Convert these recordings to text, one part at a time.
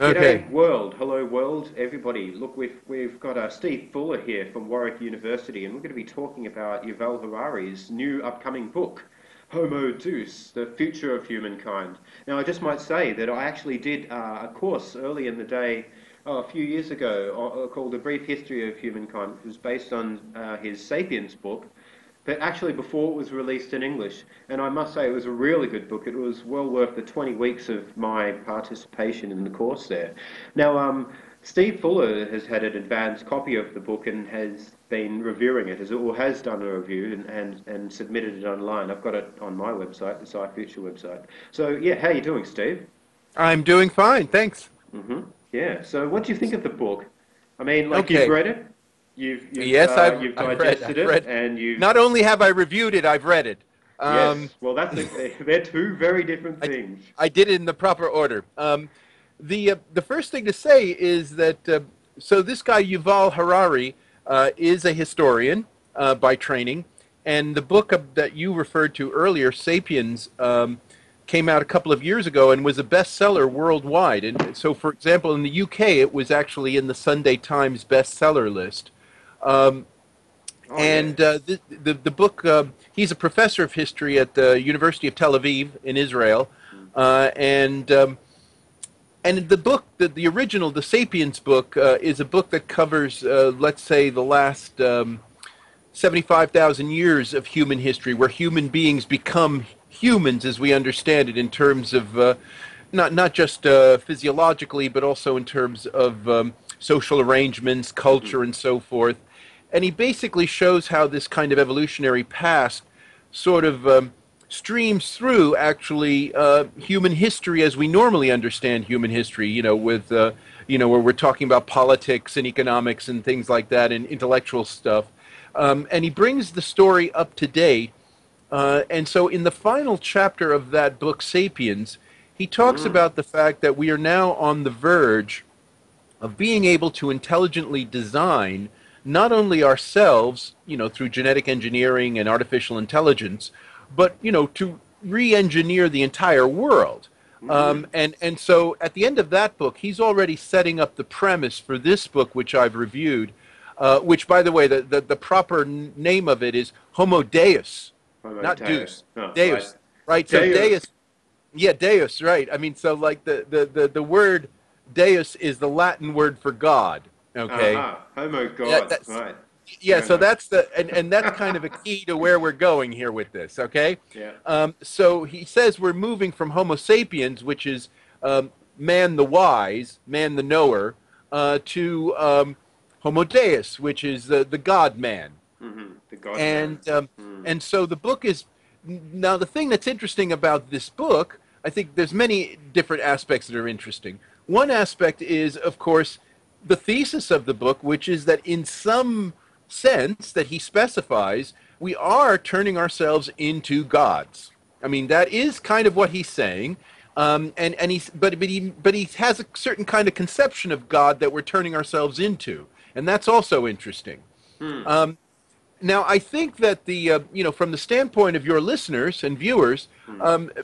Okay. G'day, world. Hello, world. Everybody, look, we've got Steve Fuller here from Warwick University, and we're going to be talking about Yuval Harari's new upcoming book, Homo Deus, The Future of Humankind. Now, I just might say that I actually did a course early in the day a few years ago called A Brief History of Humankind, which was based on his Sapiens book, but actually before it was released in English. And I must say it was a really good book. It was well worth the 20 weeks of my participation in the course there. Now, Steve Fuller has had an advanced copy of the book and has been reviewing it, or has done a review and submitted it online. I've got it on my website, the SciFuture website. So, yeah, how are you doing, Steve? I'm doing fine, thanks. Mm-hmm. Yeah, so what do you think of the book? I mean, like, okay. You've read it? Yes, you've digested it, and you've... Not only have I reviewed it, I've read it. Yes, well, that's they're two very different things. I did it in the proper order. The first thing to say is that, so this guy, Yuval Harari, is a historian by training, and the book that you referred to earlier, Sapiens, came out a couple of years ago and was a bestseller worldwide. And so, for example, in the UK, it was actually in the Sunday Times bestseller list. The book, he's a professor of history at the University of Tel Aviv in Israel, and the book, the original, the Sapiens book, is a book that covers, let's say, the last 75,000 years of human history, where human beings become humans as we understand it, in terms of not just physiologically, but also in terms of social arrangements, culture, and so forth. And he basically shows how this kind of evolutionary past sort of streams through, actually, human history as we normally understand human history, you know, with, where we're talking about politics and economics and things like that and intellectual stuff. And he brings the story up to date. And so in the final chapter of that book, Sapiens, he talks about the fact that we are now on the verge of being able to intelligently design not only ourselves, you know, through genetic engineering and artificial intelligence, but, you know, to re-engineer the entire world. And so at the end of that book, he's already setting up the premise for this book, which I've reviewed, which, by the way, the proper name of it is Homo Deus, not Deus. No, Deus, right? So Deus. Yeah, Deus, right. I mean, so, like, the word Deus is the Latin word for God. Okay. Homo God. Yeah, that's, right. Yeah, so that's the and that's kind of a key to where we're going here with this. Okay. Yeah. So he says we're moving from Homo sapiens, which is man the wise, man the knower, to Homo Deus, which is the God man. The God man. And so the book is now the thing that's interesting about this book. I think there's many different aspects that are interesting. One aspect is, of course, the thesis of the book, which is that in some sense that he specifies, we are turning ourselves into gods. I mean, that is kind of what he's saying, but he has a certain kind of conception of God that we're turning ourselves into, and that's also interesting. Now, I think that the from the standpoint of your listeners and viewers,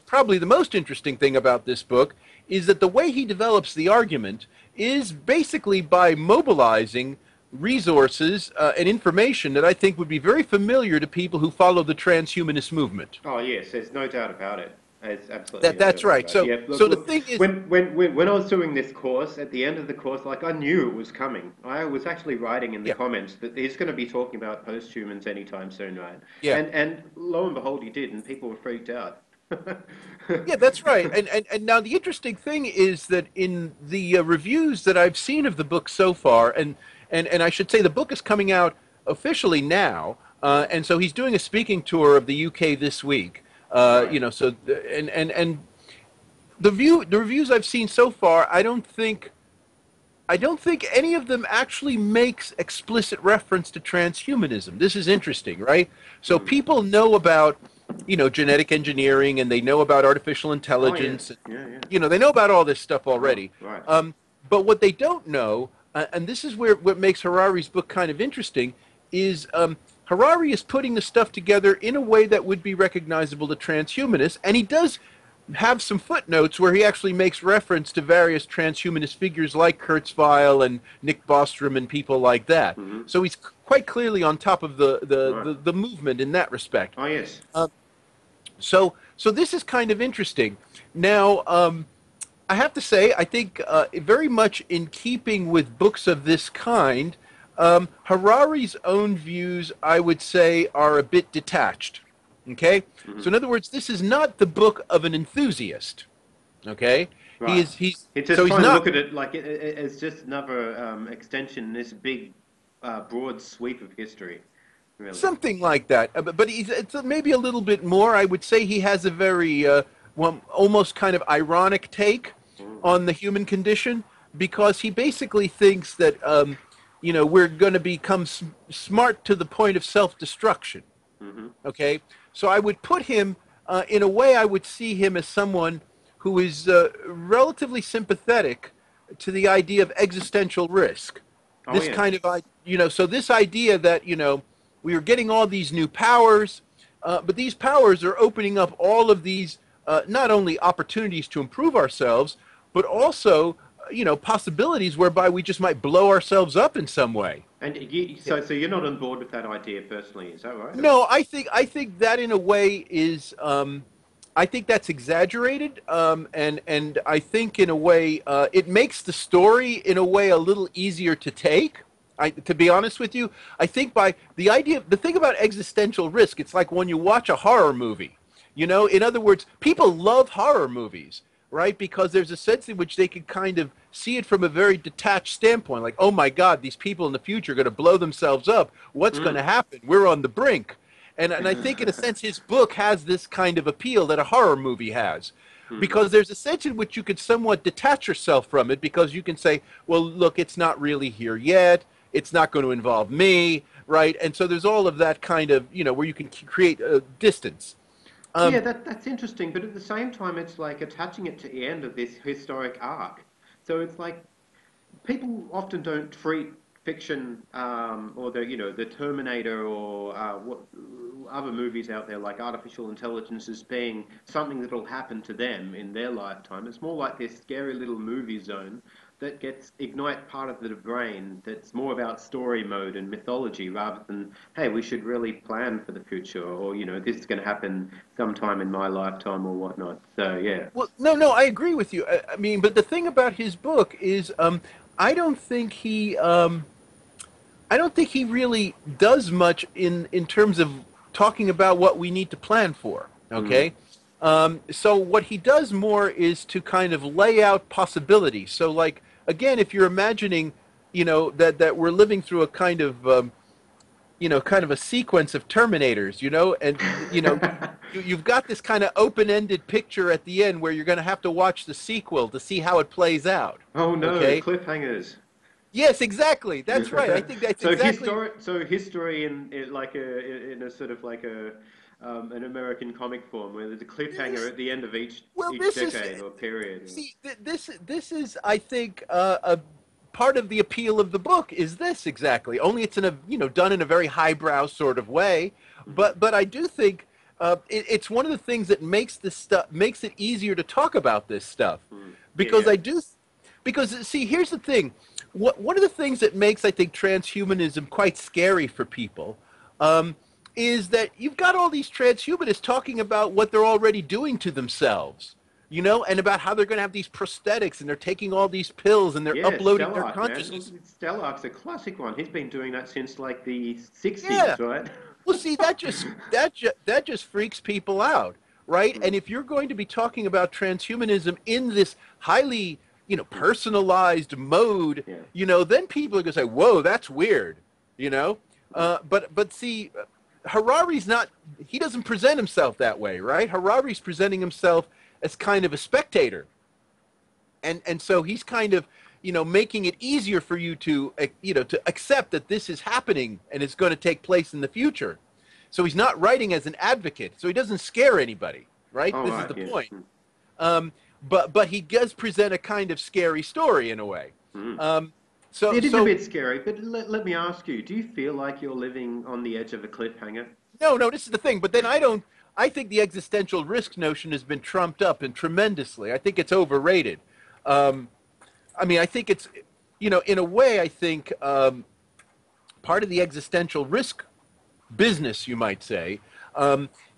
probably the most interesting thing about this book is that the way he develops the argument is basically by mobilizing resources and information that I think would be very familiar to people who follow the transhumanist movement. Oh, yes, there's no doubt about it. There's absolutely that's right. So, yeah, look, so the thing is... When I was doing this course, at the end of the course, like, I knew it was coming. I was actually writing in the comments that he's going to be talking about posthumans anytime soon, right? Yeah. And lo and behold, he did, and people were freaked out. Yeah, that's right. And now the interesting thing is that in the reviews that I've seen of the book so far, and I should say the book is coming out officially now, and so he's doing a speaking tour of the UK this week. The reviews I've seen so far, I don't think any of them actually makes explicit reference to transhumanism. This is interesting, right? So people know about, you know, genetic engineering, and they know about artificial intelligence. Oh, yeah. Yeah, yeah. You know, they know about all this stuff already. Oh, right. But what they don't know, and this is where what makes Harari's book kind of interesting, is Harari is putting the stuff together in a way that would be recognizable to transhumanists, and he does have some footnotes where he actually makes reference to various transhumanist figures like Kurzweil and Nick Bostrom and people like that. Mm-hmm. So he's quite clearly on top of the movement in that respect. Oh, yes. So this is kind of interesting. Now, I have to say, I think very much in keeping with books of this kind, Harari's own views, I would say, are a bit detached. Okay, mm-hmm. So in other words, this is not the book of an enthusiast. Okay, right. He's trying to look at it like it's just another extension in this big, broad sweep of history. Really. Something like that, but it's maybe a little bit more. I would say he has a very almost kind of ironic take on the human condition, because he basically thinks that we're going to become smart to the point of self-destruction. Mm-hmm. Okay. So I would put him, in a way, I would see him as someone who is relatively sympathetic to the idea of existential risk. Oh, this kind of, so this idea that, we are getting all these new powers, but these powers are opening up all of these, not only opportunities to improve ourselves, but also, possibilities whereby we just might blow ourselves up in some way. And so you're not on board with that idea personally, is that right? No, I think that in a way is, I think that's exaggerated, and I think in a way it makes the story in a way a little easier to take. To be honest with you, I think by the thing about existential risk, it's like when you watch a horror movie. In other words, people love horror movies, right? Because there's a sense in which they can kind of see it from a very detached standpoint, like, oh my God, these people in the future are going to blow themselves up. What's going to happen? We're on the brink. And I think in a sense his book has this kind of appeal that a horror movie has, because there's a sense in which you could somewhat detach yourself from it, because you can say, well, look, it's not really here yet. It's not going to involve me, right? And so there's all of that kind of, where you can create a distance. Yeah, that's interesting, but at the same time, it's like attaching it to the end of this historic arc. So it's like people often don't treat fiction or the Terminator or what other movies out there like artificial intelligence as being something that will happen to them in their lifetime. It's more like this scary little movie zone that ignites part of the brain that's more about story mode and mythology rather than, hey, we should really plan for the future, or, this is going to happen sometime in my lifetime or whatnot. So, yeah. Well, no, I agree with you. I mean, but the thing about his book is I don't think he really does much in terms of talking about what we need to plan for, okay? Mm. So what he does more is to kind of lay out possibilities. So, like, again, if you're imagining, that we're living through a kind of, kind of a sequence of Terminators, and, you've got this kind of open-ended picture at the end where you're going to have to watch the sequel to see how it plays out. Oh, no, okay? Cliffhangers. Yes, exactly. That's right. I think that's so exactly. So history in a sort of like a... an American comic form where there's a cliffhanger at the end of each decade or period. See, this is, I think, a part of the appeal of the book is this exactly. Only it's done in a very highbrow sort of way. But I do think it's one of the things that makes it easier to talk about this stuff, because see, here's the thing. One of the things that makes, I think, transhumanism quite scary for people. Is that you've got all these transhumanists talking about what they're already doing to themselves, and about how they're going to have these prosthetics and they're taking all these pills and they're uploading Stelarc, their consciousness. Stelarc's a classic one. He's been doing that since like the 60s, right? Well, see, that just freaks people out, right? And if you're going to be talking about transhumanism in this highly, personalized mode, then people are going to say, "Whoa, that's weird," But see. Harari's not, he doesn't present himself that way, right? Harari's presenting himself as kind of a spectator. And so he's kind of, making it easier for you to, to accept that this is happening and it's going to take place in the future. So he's not writing as an advocate. So he doesn't scare anybody, right? This is the point. But he does present a kind of scary story in a way. So, it is a bit scary, but let me ask you, do you feel like you're living on the edge of a cliffhanger? No, this is the thing. But then I don't, I think the existential risk notion has been trumped up and tremendously. I think it's overrated. I mean, I think it's, you know, in a way, I think part of the existential risk business, you might say,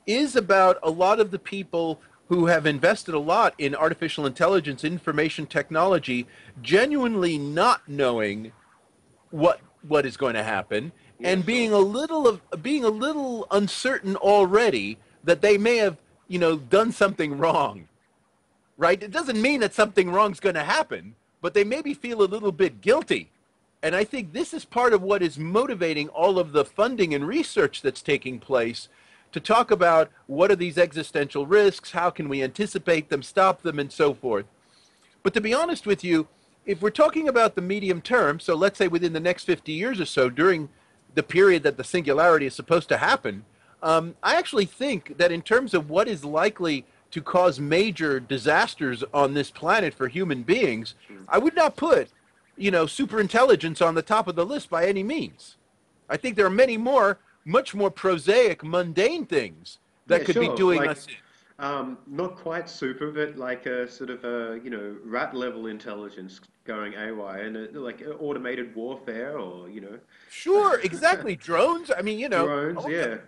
is about a lot of the people who have invested a lot in artificial intelligence, information technology, genuinely not knowing what is going to happen, and being a little uncertain already that they may have, you know, done something wrong, right? It doesn't mean that something wrong's going to happen, but they maybe feel a little bit guilty. And I think this is part of what is motivating all of the funding and research that's taking place to talk about what are these existential risks, how can we anticipate them, stop them, and so forth. But to be honest with you, if we're talking about the medium term, so let's say within the next 50 years or so, during the period that the singularity is supposed to happen, I actually think that in terms of what is likely to cause major disasters on this planet for human beings, I would not put, you know, superintelligence on the top of the list by any means. I think there are many more, much more prosaic, mundane things that could be doing like, us in. Not quite super, but like a sort of a, you know, rat level intelligence going AY and a, like automated warfare or, you know. Sure, exactly. Drones. I mean, you know. Drones, yeah.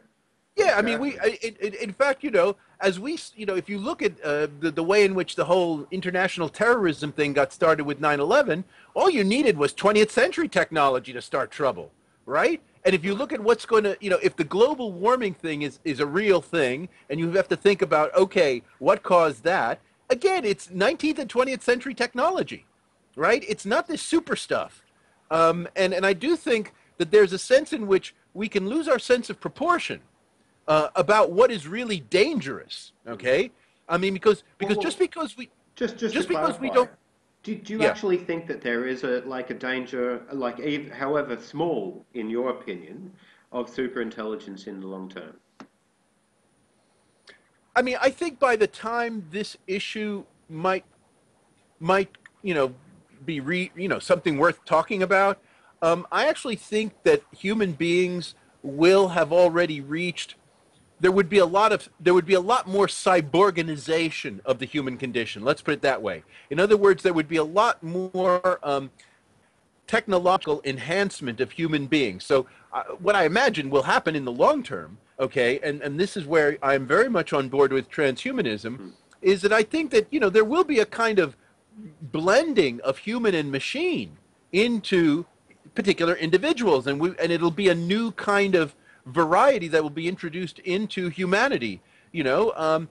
Yeah, I mean, in fact, you know, as we, you know, if you look at the way in which the whole international terrorism thing got started with 9/11, all you needed was 20th century technology to start trouble, right? And if you look at what's going to, you know, if the global warming thing is a real thing, and you have to think about, okay, what caused that? Again, it's 19th and 20th century technology, right? It's not this super stuff. And I do think that there's a sense in which we can lose our sense of proportion about what is really dangerous, okay? I mean, because just because we... Just because we don't... Do you actually think that there is a danger, like even, however small, in your opinion, of superintelligence in the long term? I mean, I think by the time this issue might you know be something worth talking about, I actually think that human beings will have already reached. There would be a lot more cyborganization of the human condition. Let's put it that way. In other words, there would be a lot more technological enhancement of human beings. So what I imagine will happen in the long term, okay, and this is where I'm very much on board with transhumanism, is that I think that, you know, there will be a kind of blending of human and machine into particular individuals, and it'll be a new kind of variety that will be introduced into humanity, you know.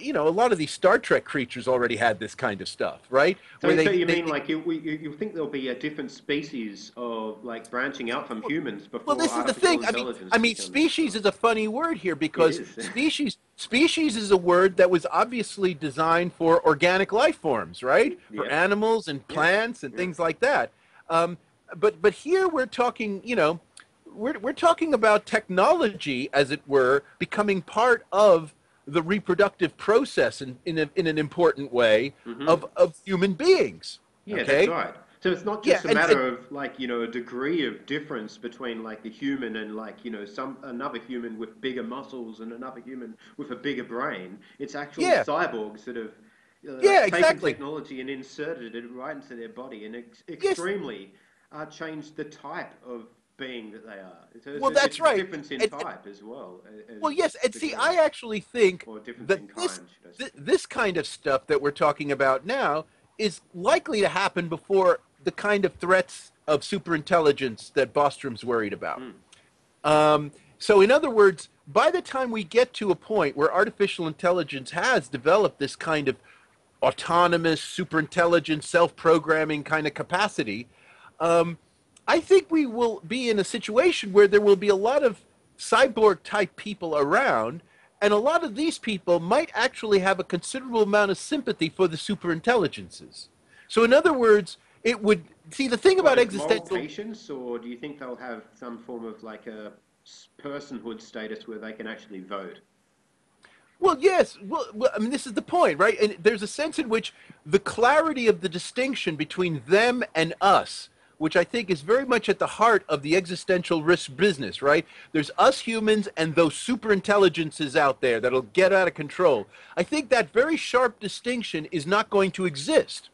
You know, a lot of these Star Trek creatures already had this kind of stuff, right? So, you think there'll be a different species of, like, branching out from humans before artificial intelligence? Well, this is the thing. I mean, species is a funny word here because species is a word that was obviously designed for organic life forms, right? Yeah. For animals and plants and things like that. But here we're talking, you know, we're talking about technology, as it were, becoming part of the reproductive process in an important way of human beings. Yeah, okay? That's right. So it's not just a matter of like, you know, a degree of difference between like a human and like, you know, another human with bigger muscles and another human with a bigger brain. It's actual cyborgs that have taken technology and inserted it right into their body and changed the type of being that they are. So that's right. Difference in type as well. Well, yes, and see, I actually think that this kind of stuff that we're talking about now is likely to happen before the kind of threats of superintelligence that Bostrom's worried about. So, in other words, by the time we get to a point where artificial intelligence has developed this kind of autonomous, superintelligent, self-programming kind of capacity, I think we will be in a situation where there will be a lot of cyborg-type people around, and a lot of these people might actually have a considerable amount of sympathy for the superintelligences. So, in other words, it would see the thing about existential patience, or do you think they'll have some form of like a personhood status where they can actually vote? Well, yes. Well, I mean, this is the point, right? And there's a sense in which the clarity of the distinction between them and us which I think is very much at the heart of the existential risk business, right? There's us humans and those superintelligences out there that'll get out of control. I think that very sharp distinction is not going to exist.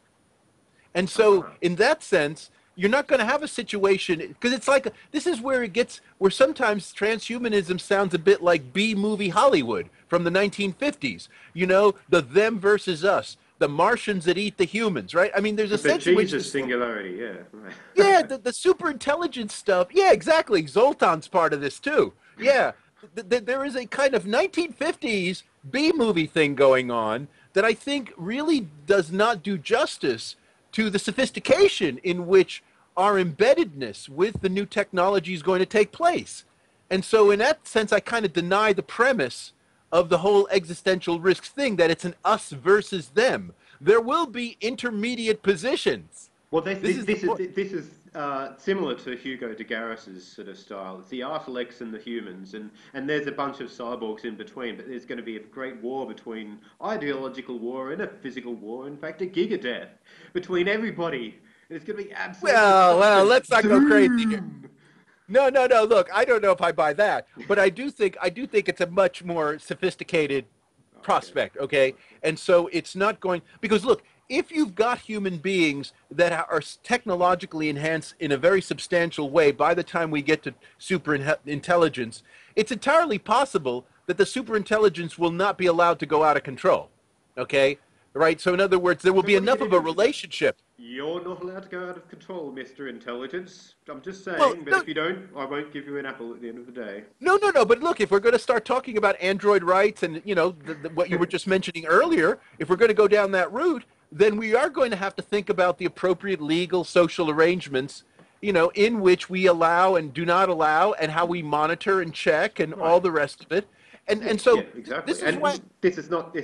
And so in that sense, you're not going to have a situation, because it's like, this is where it gets, where sometimes transhumanism sounds a bit like B-movie Hollywood from the 1950s. You know, the them versus us. The Martians that eat the humans, right? I mean, there's a sense in which the singularity, yeah. Yeah, the superintelligence stuff. Yeah, exactly. Zoltan's part of this too. Yeah, there is a kind of 1950s B-movie thing going on that I think really does not do justice to the sophistication in which our embeddedness with the new technology is going to take place. And so in that sense, I kind of deny the premise of the whole existential risks thing, that it's an us versus them. There will be intermediate positions. Well, this is similar to Hugo de Garras's sort of style. It's the Artelex and the humans, and there's a bunch of cyborgs in between, but there's going to be a great war between ideological war and a physical war, in fact, a gigadeath, between everybody. And it's going to be absolutely... Well, let's not go crazy here. No. Look, I don't know if I buy that, but I do think it's a much more sophisticated prospect. Okay, and so it's not going, because look, if you've got human beings that are technologically enhanced in a very substantial way, by the time we get to superintelligence, it's entirely possible that the superintelligence will not be allowed to go out of control. Okay, right. So in other words, there will be enough of a relationship. You're not allowed to go out of control, Mr. Intelligence. I'm just saying, well, but if you don't, I won't give you an apple at the end of the day. No, but look, if we're going to start talking about android rights and, you know, what you were just mentioning earlier, if we're going to go down that route, then we are going to have to think about the appropriate legal, social arrangements, you know, in which we allow and do not allow, and how we monitor and check and all the rest of it. And so yeah, exactly. This is not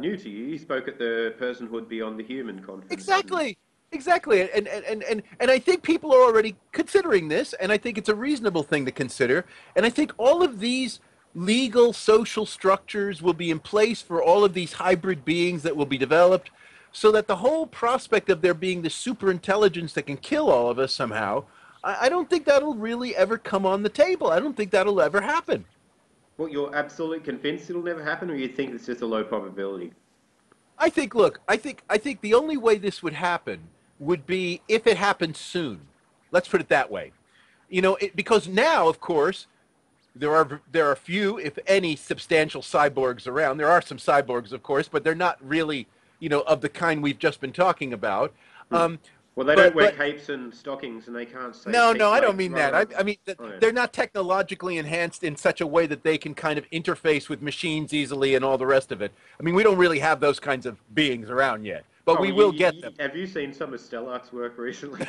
new to you. You spoke at the Personhood Beyond the Human conference. Exactly. And I think people are already considering this, and I think it's a reasonable thing to consider. And I think all of these legal, social structures will be in place for all of these hybrid beings that will be developed, so that the whole prospect of there being this superintelligence that can kill all of us somehow, I don't think that'll really ever come on the table. I don't think that'll ever happen. Well, you're absolutely convinced it'll never happen, or you think it's just a low probability? I think the only way this would happen would be if it happened soon. Let's put it that way. You know, because now, of course, there are few, if any, substantial cyborgs around. There are some cyborgs, of course, but they're not really, you know, of the kind we've just been talking about. Well, they don't wear capes and stockings, and they can't say... No, I don't mean that. I mean, they're not technologically enhanced in such a way that they can kind of interface with machines easily and all the rest of it. I mean, we don't really have those kinds of beings around yet, but we will get them. Have you seen some of Stelarc's work recently?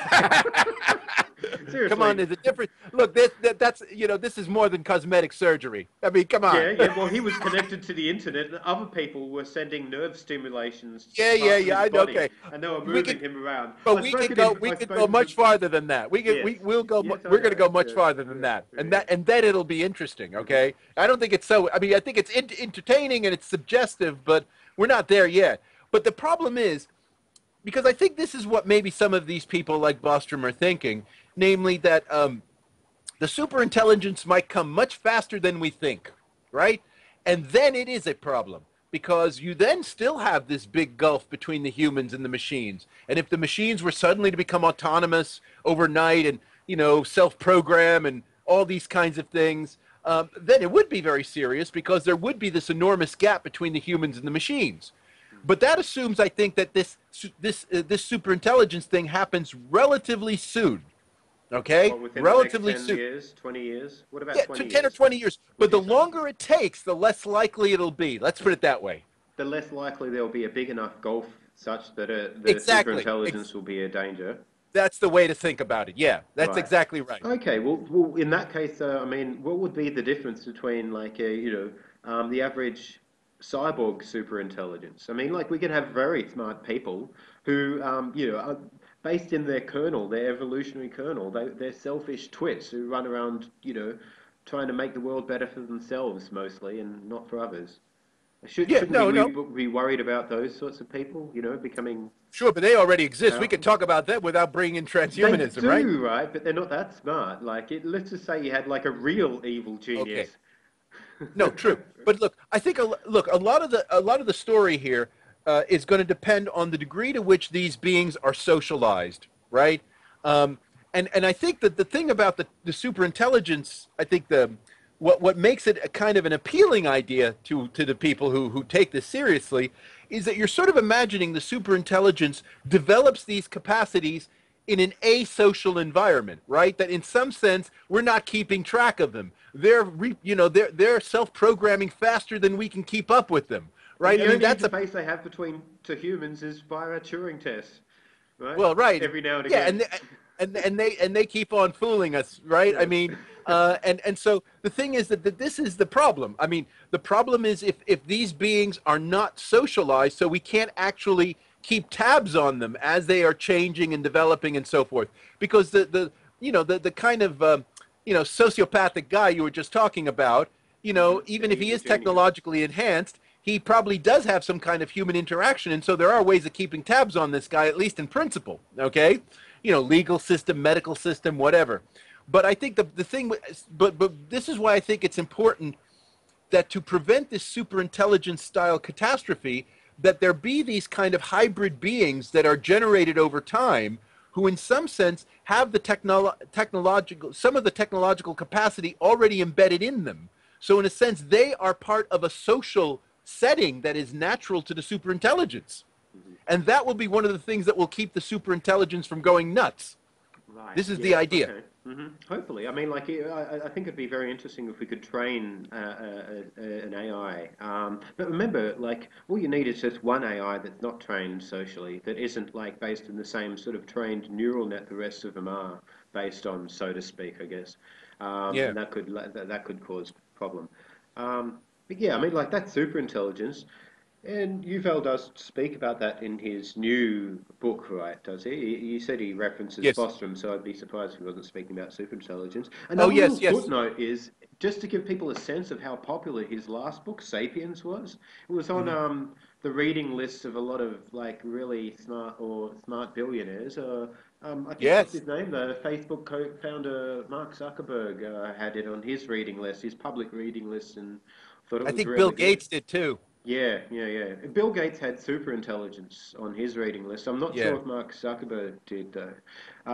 Seriously. Come on, there's a difference. Look, that's, you know, this is more than cosmetic surgery. I mean, come on. Yeah, well, he was connected to the internet, and other people were sending nerve stimulations. Yeah, I know. Okay. And they were moving him around. But we could go much farther than that. We're going to go much farther than that. And then it'll be interesting, okay? I don't think it's so, I mean, I think it's entertaining and it's suggestive, but we're not there yet. But the problem is, because I think this is what maybe some of these people like Bostrom are thinking, namely that the superintelligence might come much faster than we think, right? And then it is a problem, because you then still have this big gulf between the humans and the machines. And if the machines were suddenly to become autonomous overnight and, you know, self-program and all these kinds of things, then it would be very serious, because there would be this enormous gap between the humans and the machines. But that assumes, I think, that this superintelligence thing happens relatively soon, okay? Well, relatively soon. 10 years, 20 years? What about 20 years? 10 or 20 years. But the longer it takes, the less likely it'll be. Let's put it that way. The less likely there'll be a big enough gulf such that the superintelligence will be a danger. That's the way to think about it. Yeah, that's exactly right. Okay, well, in that case, I mean, what would be the difference between, like, the average cyborg superintelligence? I mean, like, we could have very smart people who, are based in their kernel, their evolutionary kernel, they're selfish twits who run around, trying to make the world better for themselves mostly and not for others. Shouldn't we be worried about those sorts of people, you know, becoming... Sure, but they already exist. We could talk about that without bringing in transhumanism, right? They do, right? But they're not that smart. Like, let's just say you had, like, a real evil genius. Okay. No, true. But look, I think, a lot of the story here is going to depend on the degree to which these beings are socialized, right? And I think that the thing about the superintelligence, I think what makes it a kind of an appealing idea to the people who take this seriously is that you're sort of imagining the superintelligence develops these capacities in an asocial environment, right? That in some sense, we're not keeping track of them. They're self-programming faster than we can keep up with them, right? The only interface they have between to humans is via a Turing test, right? Well, right. Every now and again. Yeah, and they keep on fooling us, right? Yeah. I mean... and so the thing is that this is the problem. I mean, the problem is if these beings are not socialized, so we can't actually keep tabs on them as they are changing and developing and so forth. Because the kind of sociopathic guy you were just talking about, you know, even if he is technologically enhanced, he probably does have some kind of human interaction. And so there are ways of keeping tabs on this guy, at least in principle, okay? You know, legal system, medical system, whatever. But I think but this is why I think it's important that to prevent this superintelligence style catastrophe, that there be these kind of hybrid beings that are generated over time, who in some sense have the technological capacity already embedded in them. So in a sense, they are part of a social setting that is natural to the superintelligence. And that will be one of the things that will keep the superintelligence from going nuts. Right. This is the idea. Okay. Mm-hmm. Hopefully. I mean, like, I think it'd be very interesting if we could train an AI. But remember, like, all you need is just one AI that's not trained socially, that isn't, like, based in the same sort of trained neural net the rest of them are based on, so to speak, I guess. And that could cause problem. But yeah, I mean, like, that's superintelligence. And Yuval does speak about that in his new book, right? Does he? You said he references Bostrom, so I'd be surprised if he wasn't speaking about superintelligence. And footnote is just to give people a sense of how popular his last book, *Sapiens*, was. It was on the reading lists of a lot of like really smart billionaires. I think that's his name. The Facebook co-founder Mark Zuckerberg had it on his reading list, his public reading list, and thought it was really Bill Gates did too. Yeah. Bill Gates had superintelligence on his reading list. I'm not sure if Mark Zuckerberg did, though.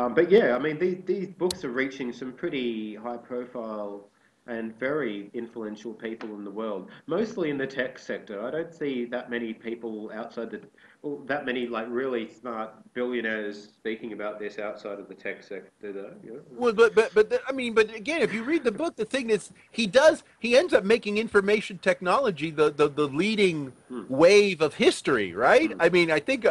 But yeah, I mean, these books are reaching some pretty high-profile and very influential people in the world, mostly in the tech sector. I don't see that many people outside that many like really smart billionaires speaking about this outside of the tech sector, though. You know? Well, but again, if you read the book, the thing is he ends up making information technology the leading wave of history, right? I mean, I think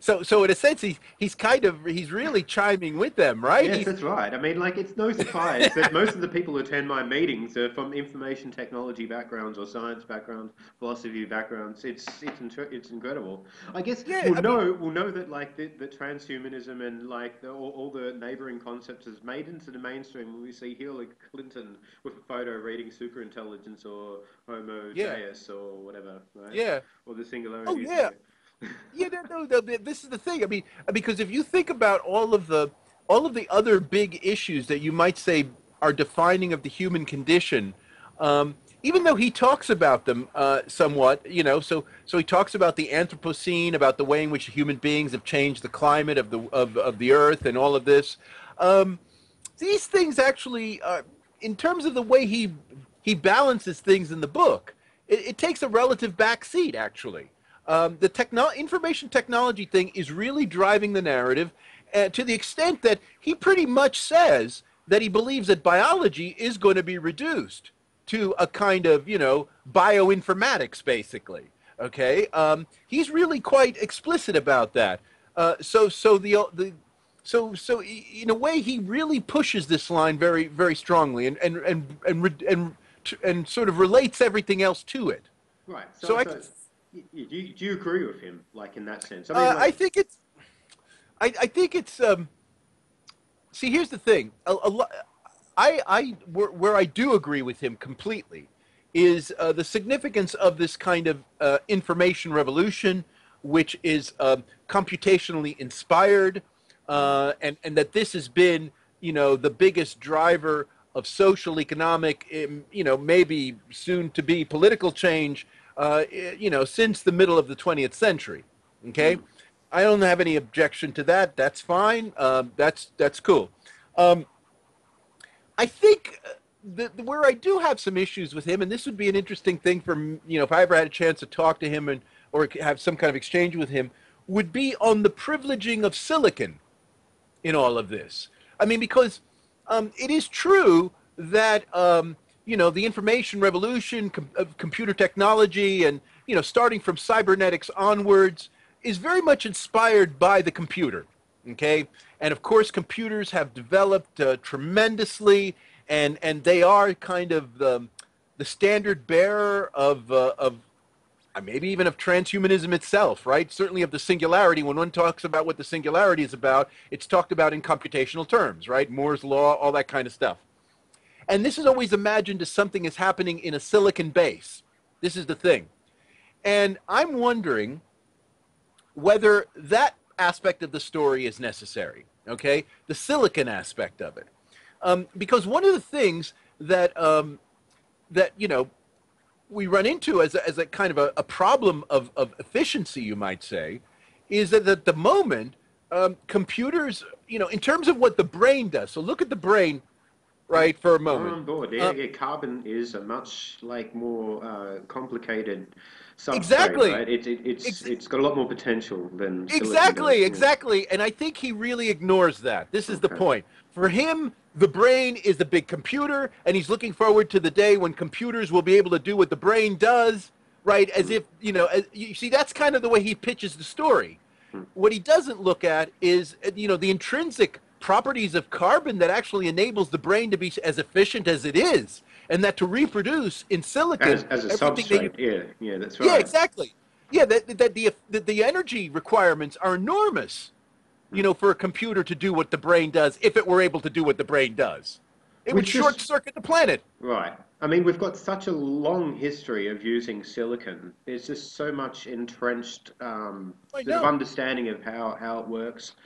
so in a sense he's really chiming with them, right? Yes, that's right. I mean, like it's no surprise that most of the people who attend my meetings are from information technology backgrounds or science backgrounds, philosophy backgrounds. It's incredible. I guess we'll know that like the transhumanism and like all the neighboring concepts is made into the mainstream when we see Hillary Clinton with a photo reading superintelligence or Homo Deus or whatever, right? Yeah. Or the singularity. Oh yeah. This is the thing. I mean, because if you think about all of the other big issues that you might say are defining of the human condition, even though he talks about them somewhat, you know, so he talks about the Anthropocene, about the way in which human beings have changed the climate of the earth and all of this. These things actually, in terms of the way he balances things in the book, it takes a relative backseat, actually. The information technology thing is really driving the narrative to the extent that he pretty much says that he believes that biology is going to be reduced to a kind of, you know, bioinformatics, basically, okay? He's really quite explicit about that. So in a way, he really pushes this line very, very strongly and sort of relates everything else to it. Right. Do you agree with him, like, in that sense? I mean, like... see, here's the thing. Where I do agree with him completely is the significance of this kind of information revolution, which is computationally inspired, and that this has been, you know, the biggest driver of social, economic, you know, maybe soon to be political change, you know, since the middle of the 20th century. Okay, I don't have any objection to that. That's fine. That's cool. I think where I do have some issues with him, and this would be an interesting thing for, you know, if I ever had a chance to talk to him and or have some kind of exchange with him, would be on the privileging of silicon in all of this. I mean, because it is true that, you know, the information revolution, computer technology, and, you know, starting from cybernetics onwards, is very much inspired by the computer, okay? And, of course, computers have developed tremendously, and they are kind of the standard bearer of maybe even of transhumanism itself, right? Certainly of the singularity. When one talks about what the singularity is about, it's talked about in computational terms, right? Moore's law, all that kind of stuff. And this is always imagined as something is happening in a silicon base. This is the thing. And I'm wondering whether that aspect of the story is necessary, okay? The silicon aspect of it. Because one of the things that, you know, we run into as a kind of a problem of efficiency, you might say, is that at the moment, computers, you know, in terms of what the brain does, so look at the brain, right, for a moment. I'm bored. Carbon is a much like more complicated substrate, exactly. Right? It's got a lot more potential than... Exactly, exactly. And I think he really ignores that. This is okay. The point. For him, the brain is the big computer, and he's looking forward to the day when computers will be able to do what the brain does, right? As if, you know, you see, that's kind of the way he pitches the story. What he doesn't look at is, you know, the intrinsic properties of carbon that actually enables the brain to be as efficient as it is, and that to reproduce in silicon. As a substrate, yeah, that's right. Yeah, exactly. Yeah, the energy requirements are enormous. You know, for a computer to do what the brain does, if it were able to do what the brain does. It would short-circuit the planet. Right. I mean, we've got such a long history of using silicon. There's just so much entrenched sort of understanding of how it works.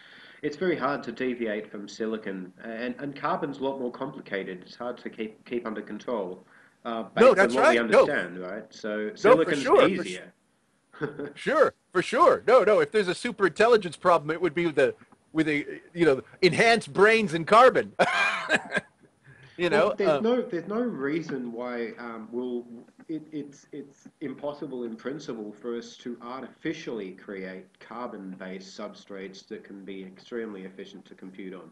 It's very hard to deviate from silicon. And carbon's a lot more complicated. It's hard to keep under control. Based on what we understand, right? So silicon's easier. Sure, for sure. No. If there's a superintelligence problem, it would be with a you know, enhanced brains and carbon. You know, there's no reason why it's impossible in principle for us to artificially create carbon-based substrates that can be extremely efficient to compute on.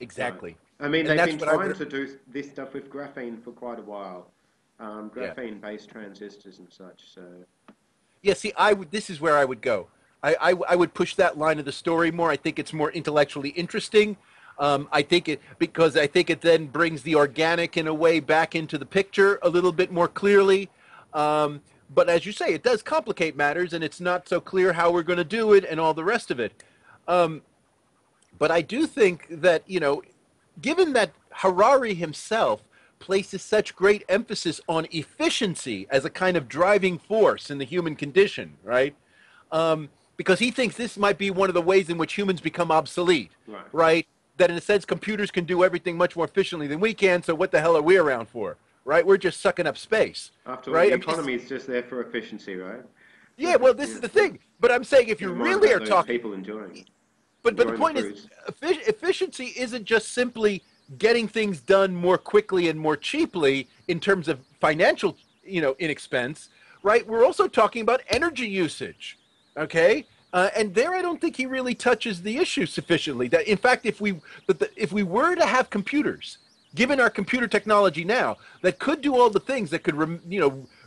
Exactly. So, I mean, and they've been trying to do this stuff with graphene for quite a while, graphene-based transistors and such. So. Yeah, see, this is where I would go. I would push that line of the story more. I think it's more intellectually interesting. I think because I think it then brings the organic in a way back into the picture a little bit more clearly. But as you say, it does complicate matters, and it's not so clear how we're going to do it and all the rest of it. But I do think that, you know, given that Harari himself places such great emphasis on efficiency as a kind of driving force in the human condition, right? Because he thinks this might be one of the ways in which humans become obsolete, right? That in a sense, computers can do everything much more efficiently than we can, so what the hell are we around for, right? We're just sucking up space. After all, the economy is just there for efficiency, right? Yeah, well, this is the thing. But I'm saying if you really are talking... people enjoying. But the point is, efficiency isn't just simply getting things done more quickly and more cheaply in terms of financial, you know, inexpense, right? We're also talking about energy usage, okay? And there, I don't think he really touches the issue sufficiently. That, in fact, if we were to have computers, given our computer technology now, that could do all the things that could,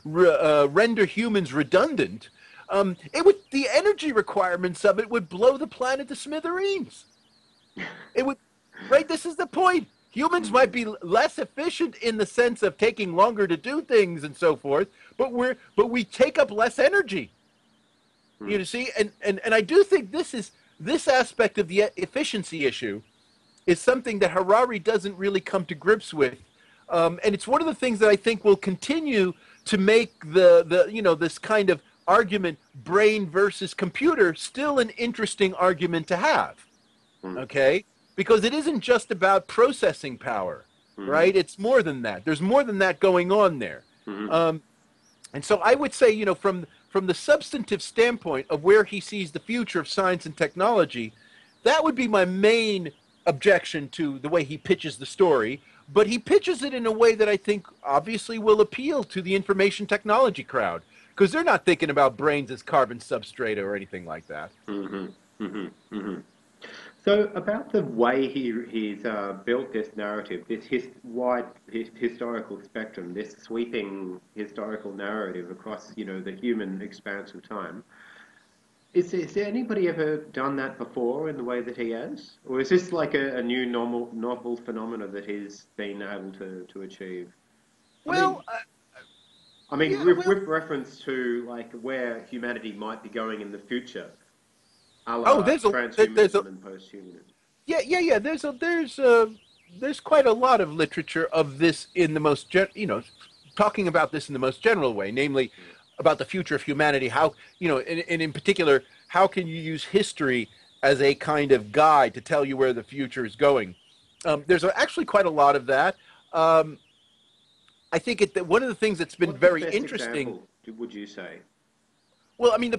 render humans redundant, the energy requirements of it would blow the planet to smithereens. It would. Right, this is the point. Humans might be less efficient in the sense of taking longer to do things and so forth, but we take up less energy. You see, and I do think this aspect of the efficiency issue is something that Harari doesn't really come to grips with, and it's one of the things that I think will continue to make the you know, this kind of argument, brain versus computer, still an interesting argument to have, okay? Because it isn't just about processing power, right? It's more than that. There's more than that going on there. And so I would say, you know, from the substantive standpoint of where he sees the future of science and technology, that would be my main objection to the way he pitches the story. But he pitches it in a way that I think obviously will appeal to the information technology crowd, because they're not thinking about brains as carbon substrata or anything like that. So about the way he's built this narrative, this wide historical spectrum, this sweeping historical narrative across, you know, the human expanse of time, is there anybody ever done that before in the way that he has? Or is this like a new novel phenomena that he's been able to achieve? Well, I mean yeah, with reference to like where humanity might be going in the future. Oh, there's a and posthumanism. Yeah. There's quite a lot of literature of this in the most talking about this in the most general way, namely about the future of humanity. How, you know, and in particular, how can you use history as a kind of guide to tell you where the future is going? There's actually quite a lot of that. I think that one of the things that's been very interesting. What's the best example, would you say? Well, I mean,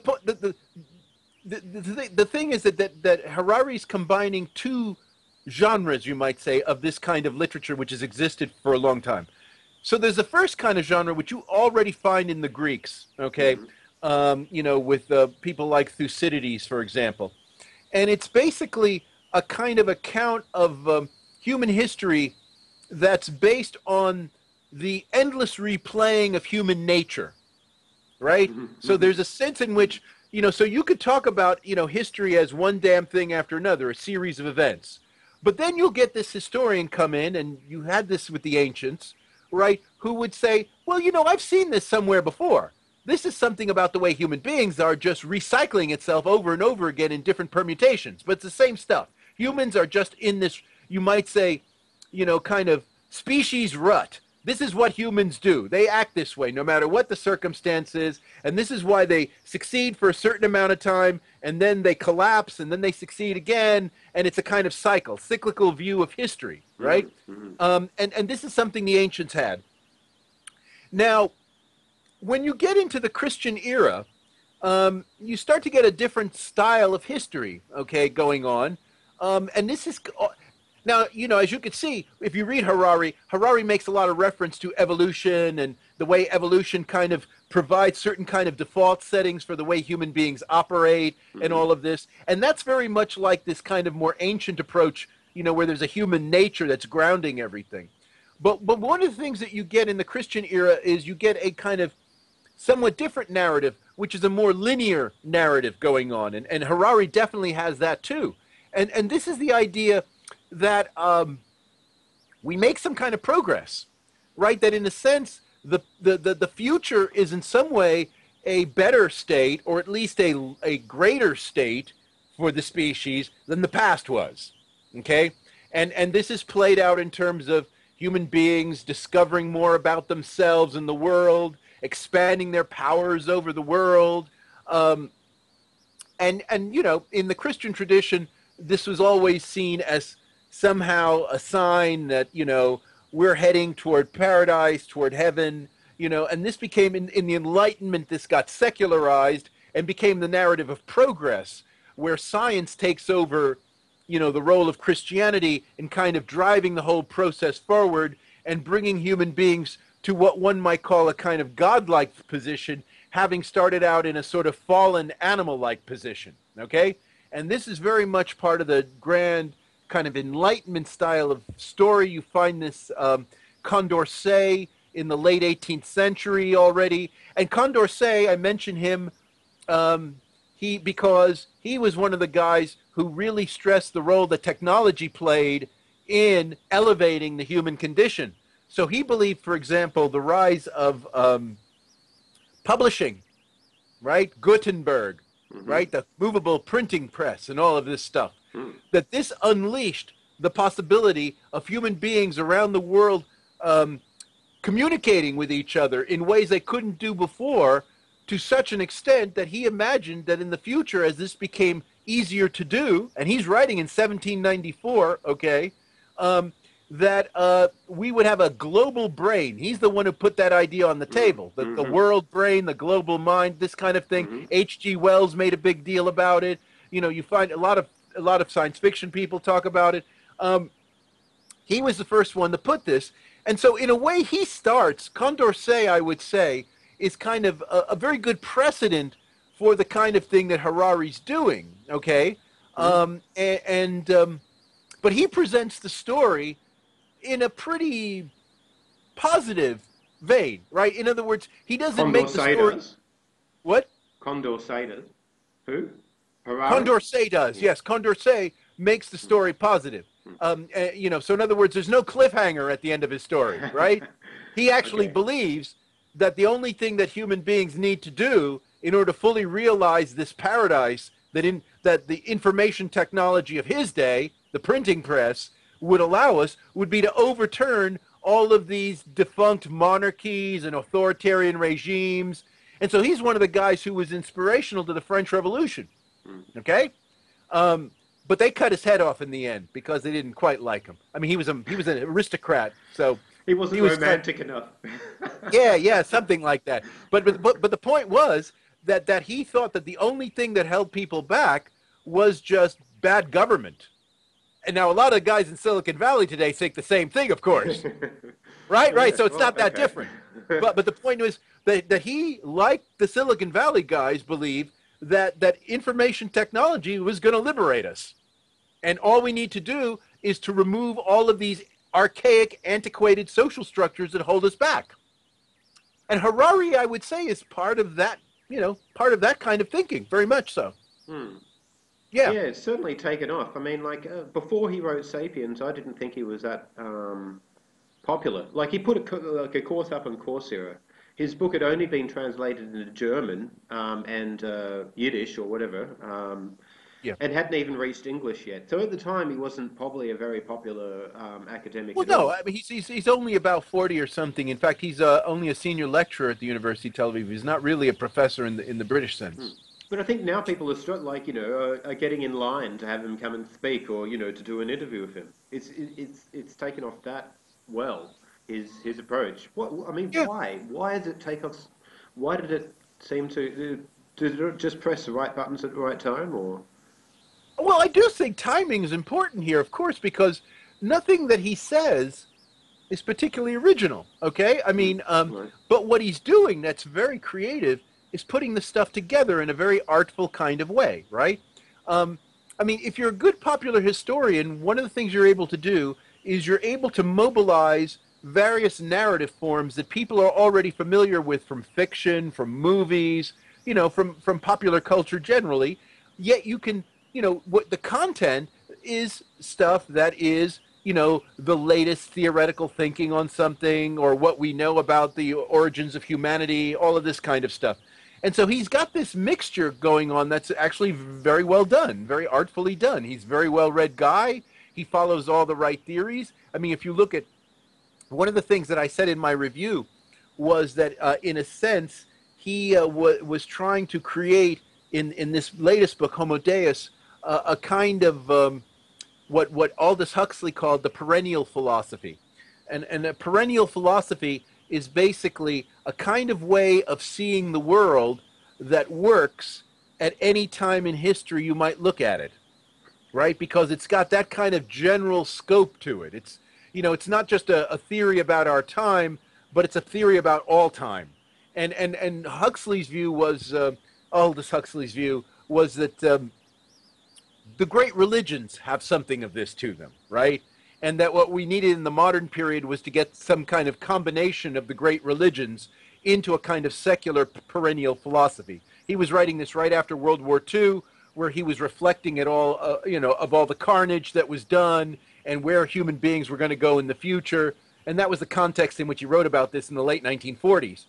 the thing is that Harari's combining two genres, you might say, of this kind of literature which has existed for a long time. So there's the first kind of genre which you already find in the Greeks, okay, with people like Thucydides, for example. And it's basically a kind of account of human history that's based on the endless replaying of human nature, right? So there's a sense in which, you know, so you could talk about, you know, history as one damn thing after another, a series of events. But then you'll get this historian come in, and you had this with the ancients, right, who would say, well, you know, I've seen this somewhere before. This is something about the way human beings are just recycling itself over and over again in different permutations. But it's the same stuff. Humans are just in this, you might say, you know, kind of species rut. This is what humans do. They act this way no matter what the circumstance is, and this is why they succeed for a certain amount of time, and then they collapse, and then they succeed again, and it's a kind of cycle, cyclical view of history, right? And this is something the ancients had. Now, when you get into the Christian era, you start to get a different style of history, okay, going on, and this is... Now, you know, as you can see, if you read Harari makes a lot of reference to evolution and the way evolution kind of provides certain kind of default settings for the way human beings operate and all of this. And that's very much like this kind of more ancient approach, you know, where there's a human nature that's grounding everything. But one of the things that you get in the Christian era is you get a kind of somewhat different narrative, which is a more linear narrative going on. And Harari definitely has that too. And this is the idea that we make some kind of progress, right? That in a sense, the future is in some way a better state, or at least a greater state for the species than the past was, okay? And this is played out in terms of human beings discovering more about themselves and the world, expanding their powers over the world. And you know, in the Christian tradition, this was always seen as somehow a sign that, you know, we're heading toward paradise, toward heaven, you know, and this became, in the Enlightenment, this got secularized and became the narrative of progress, where science takes over, you know, the role of Christianity in kind of driving the whole process forward and bringing human beings to what one might call a kind of godlike position, having started out in a sort of fallen animal-like position, okay? And this is very much part of the grand kind of Enlightenment style of story. You find this Condorcet in the late 18th century already. And Condorcet, I mention him because he was one of the guys who really stressed the role that technology played in elevating the human condition. So he believed, for example, the rise of publishing, right? Gutenberg. Right, the movable printing press and all of this stuff, that this unleashed the possibility of human beings around the world communicating with each other in ways they couldn't do before, to such an extent that he imagined that in the future, as this became easier to do, and he's writing in 1794, okay, that we would have a global brain. He's the one who put that idea on the table, the world brain, the global mind, this kind of thing. H.G. Wells made a big deal about it. You know, you find a lot of science fiction people talk about it. He was the first one to put this. And so in a way, he starts, Condorcet, I would say, is kind of a very good precedent for the kind of thing that Harari's doing, okay? But he presents the story in a pretty positive vein, right? In other words, he doesn't make the story... What? Condorcet does. Who? Harari? Condorcet does, yes. Condorcet makes the story positive. You know, so in other words, there's no cliffhanger at the end of his story, right? He actually believes that the only thing that human beings need to do in order to fully realize this paradise that the information technology of his day, the printing press, would allow us, would be to overturn all of these defunct monarchies and authoritarian regimes. And so he's one of the guys who was inspirational to the French Revolution, okay? But they cut his head off in the end because they didn't quite like him. I mean, he was an aristocrat, so... He wasn't romantic enough. yeah, something like that. But the point was that he thought that the only thing that held people back was just bad government. And now a lot of guys in Silicon Valley today think the same thing, of course. Right, so it's not that different. But the point was that he, like the Silicon Valley guys, believed that information technology was going to liberate us. And all we need to do is to remove all of these archaic, antiquated social structures that hold us back. And Harari, I would say, is part of that, you know, part of that kind of thinking, very much so. Yeah, it's certainly taken off. I mean, like, before he wrote Sapiens, I didn't think he was that popular. Like, he put a course up on Coursera. His book had only been translated into German and Yiddish or whatever, and hadn't even reached English yet. So at the time, he wasn't probably a very popular academic. Well, no, I mean, he's only about 40 or something. In fact, he's only a senior lecturer at the University of Tel Aviv. He's not really a professor in the British sense. But I think now people are like, you know, are getting in line to have him come and speak, or, you know, to do an interview with him. It's taken off that well, his approach. I mean, why? Why did it take off? Why did it seem to? Did it just press the right buttons at the right time, or? Well, I do think timing is important here, of course, because nothing that he says is particularly original, okay? I mean, but what he's doing that's very creative is putting the stuff together in a very artful kind of way, right? I mean, if you're a good popular historian, one of the things you're able to do is you're able to mobilize various narrative forms that people are already familiar with from fiction, from movies, you know, from popular culture generally, yet you can... You know, what the content is stuff that is, you know, the latest theoretical thinking on something, or what we know about the origins of humanity, all of this kind of stuff. And so he's got this mixture going on that's actually very well done, very artfully done. He's a very well-read guy. He follows all the right theories. I mean, if you look at one of the things that I said in my review was that, in a sense, he was trying to create, in this latest book, Homo Deus, a kind of what Aldous Huxley called the perennial philosophy. And a perennial philosophy is basically a kind of way of seeing the world that works at any time in history you might look at it, right? Because it's got that kind of general scope to it. It's, you know, it's not just a theory about our time, but it's a theory about all time. And Huxley's view was, Aldous Huxley's view was that... the great religions have something of this to them, right? And that what we needed in the modern period was to get some kind of combination of the great religions into a kind of secular perennial philosophy. He was writing this right after World War II, where he was reflecting at all, you know, of all the carnage that was done and where human beings were going to go in the future. And that was the context in which he wrote about this in the late 1940s.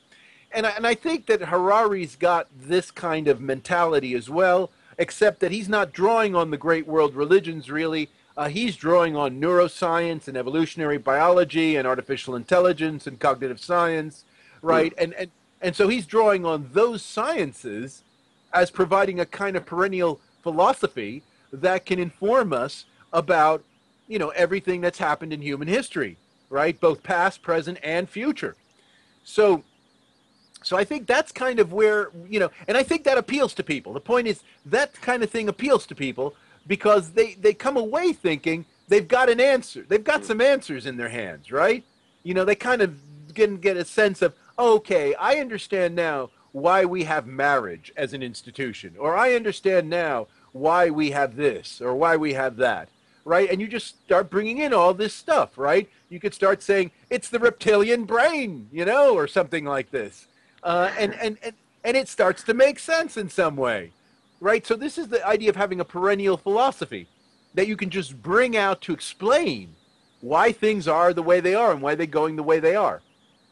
And I think that Harari's got this kind of mentality as well. except that he's not drawing on the great world religions, really. He's drawing on neuroscience and evolutionary biology and artificial intelligence and cognitive science, right? Mm. And so he's drawing on those sciences as providing a kind of perennial philosophy that can inform us about, you know, everything that's happened in human history, right? Both past, present, and future. So I think that's kind of where, you know, and I think that appeals to people. The point is that kind of thing appeals to people because they come away thinking they've got an answer. They've got some answers in their hands, right? You know, they kind of get a sense of, okay, I understand now why we have marriage as an institution, or I understand now why we have this or why we have that, right? And you just start bringing in all this stuff, right? You could start saying, it's the reptilian brain, you know, or something like this. And it starts to make sense in some way, right? So this is the idea of having a perennial philosophy that you can just bring out to explain why things are the way they are and why they're going the way they are.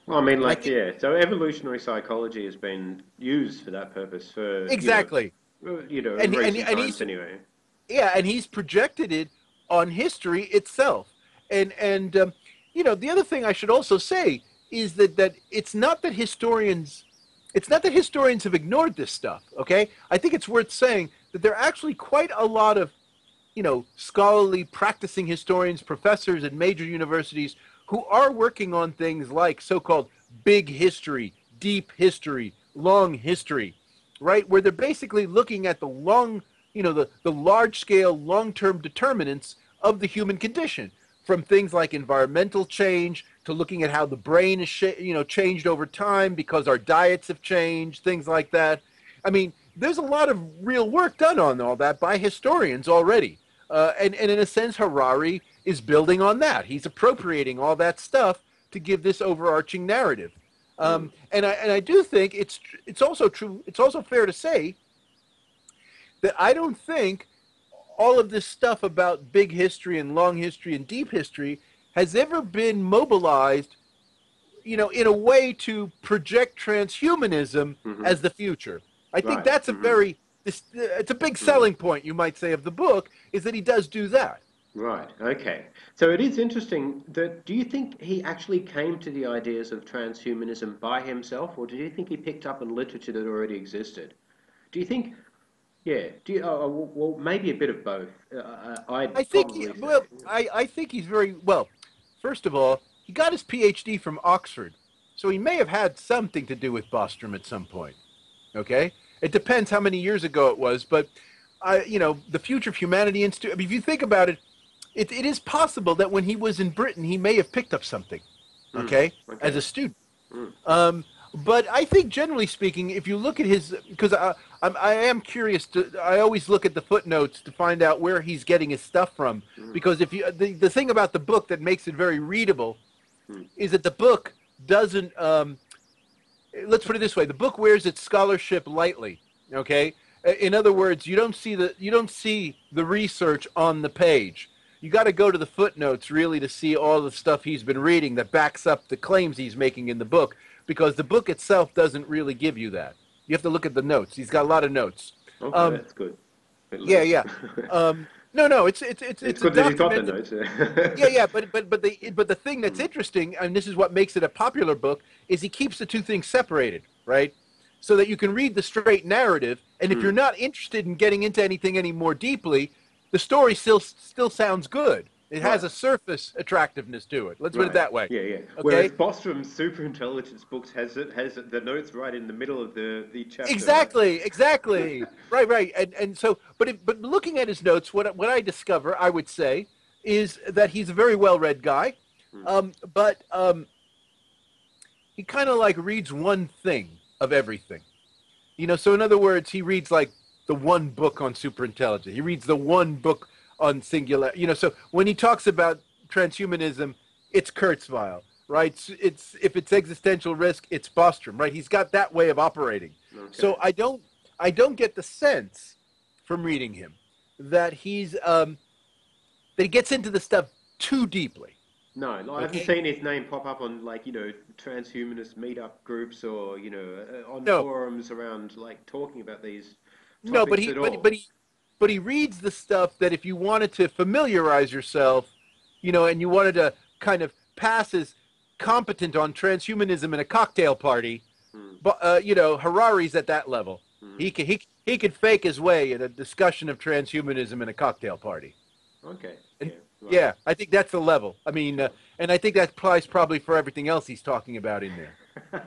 Well, I mean, like, yeah, so evolutionary psychology has been used for that purpose for... Exactly. You know, and yeah, and he's projected it on history itself. And you know, the other thing I should also say is that it's not that historians have ignored this stuff, okay? I think it's worth saying that there are actually quite a lot of, you know, scholarly practicing historians, professors at major universities who are working on things like so-called big history, deep history, long history, right? Where they're basically looking at the long, you know, the large-scale, long-term determinants of the human condition, from things like environmental change to looking at how the brain is, you know, changed over time because our diets have changed, things like that. I mean, there's a lot of real work done on all that by historians already. And in a sense, Harari is building on that. He's appropriating all that stuff to give this overarching narrative. And I do think it's also true. It's also fair to say that I don't think all of this stuff about big history and long history and deep history has ever been mobilized, you know, in a way to project transhumanism as the future. I think that's a very, it's a big selling point, you might say, of the book, is that he does do that. Right, okay. So it is interesting that, do you think he actually came to the ideas of transhumanism by himself, or do you think he picked up on literature that already existed? Do you think... Yeah. Well, maybe a bit of both. I think he's very well. First of all, he got his PhD from Oxford, so he may have had something to do with Bostrom at some point. Okay, it depends how many years ago it was, but you know, the Future of Humanity Institute. I mean, if you think about it, it is possible that when he was in Britain, he may have picked up something. Okay, as a student. But I think, generally speaking, if you look at his, because I am curious. I always look at the footnotes to find out where he's getting his stuff from. Because if you, the thing about the book that makes it very readable is that the book doesn't. Let's put it this way: the book wears its scholarship lightly. Okay. In other words, you don't see the research on the page. You got to go to the footnotes really to see all the stuff he's been reading that backs up the claims he's making in the book. Because the book itself doesn't really give you that. You have to look at the notes. He's got a lot of notes. Okay, that's good. Yeah, yeah. No, it's good that he's got the notes. Yeah. But the thing that's interesting, and this is what makes it a popular book, is he keeps the two things separated, right? So that you can read the straight narrative, and if you're not interested in getting into anything any more deeply, the story still sounds good. It has a surface attractiveness to it. Let's put it that way. Yeah, yeah. Okay? Whereas Bostrom's Superintelligence books has the notes right in the middle of the chapter. Exactly, exactly. Right. And so, but looking at his notes, what I discover, I would say, is that he's a very well-read guy, but he kind of like reads one thing of everything. You know, so in other words, he reads like the one book on superintelligence. He reads the one book on singular, you know, so when he talks about transhumanism, it's Kurzweil, right? If it's existential risk, it's Bostrom, right? He's got that way of operating. Okay. So I don't get the sense from reading him that he's that he gets into the stuff too deeply. No, like, I haven't seen his name pop up on, like, you know, transhumanist meetup groups or, you know, on forums around, like, talking about these topics. No, but he, but, but he but he reads the stuff that if you wanted to familiarize yourself, you know, and you wanted to kind of pass as competent on transhumanism in a cocktail party, but you know, Harari's at that level. He could fake his way in a discussion of transhumanism in a cocktail party. Okay. And, yeah, yeah, I think that's the level. I mean, and I think that applies probably for everything else he's talking about in there.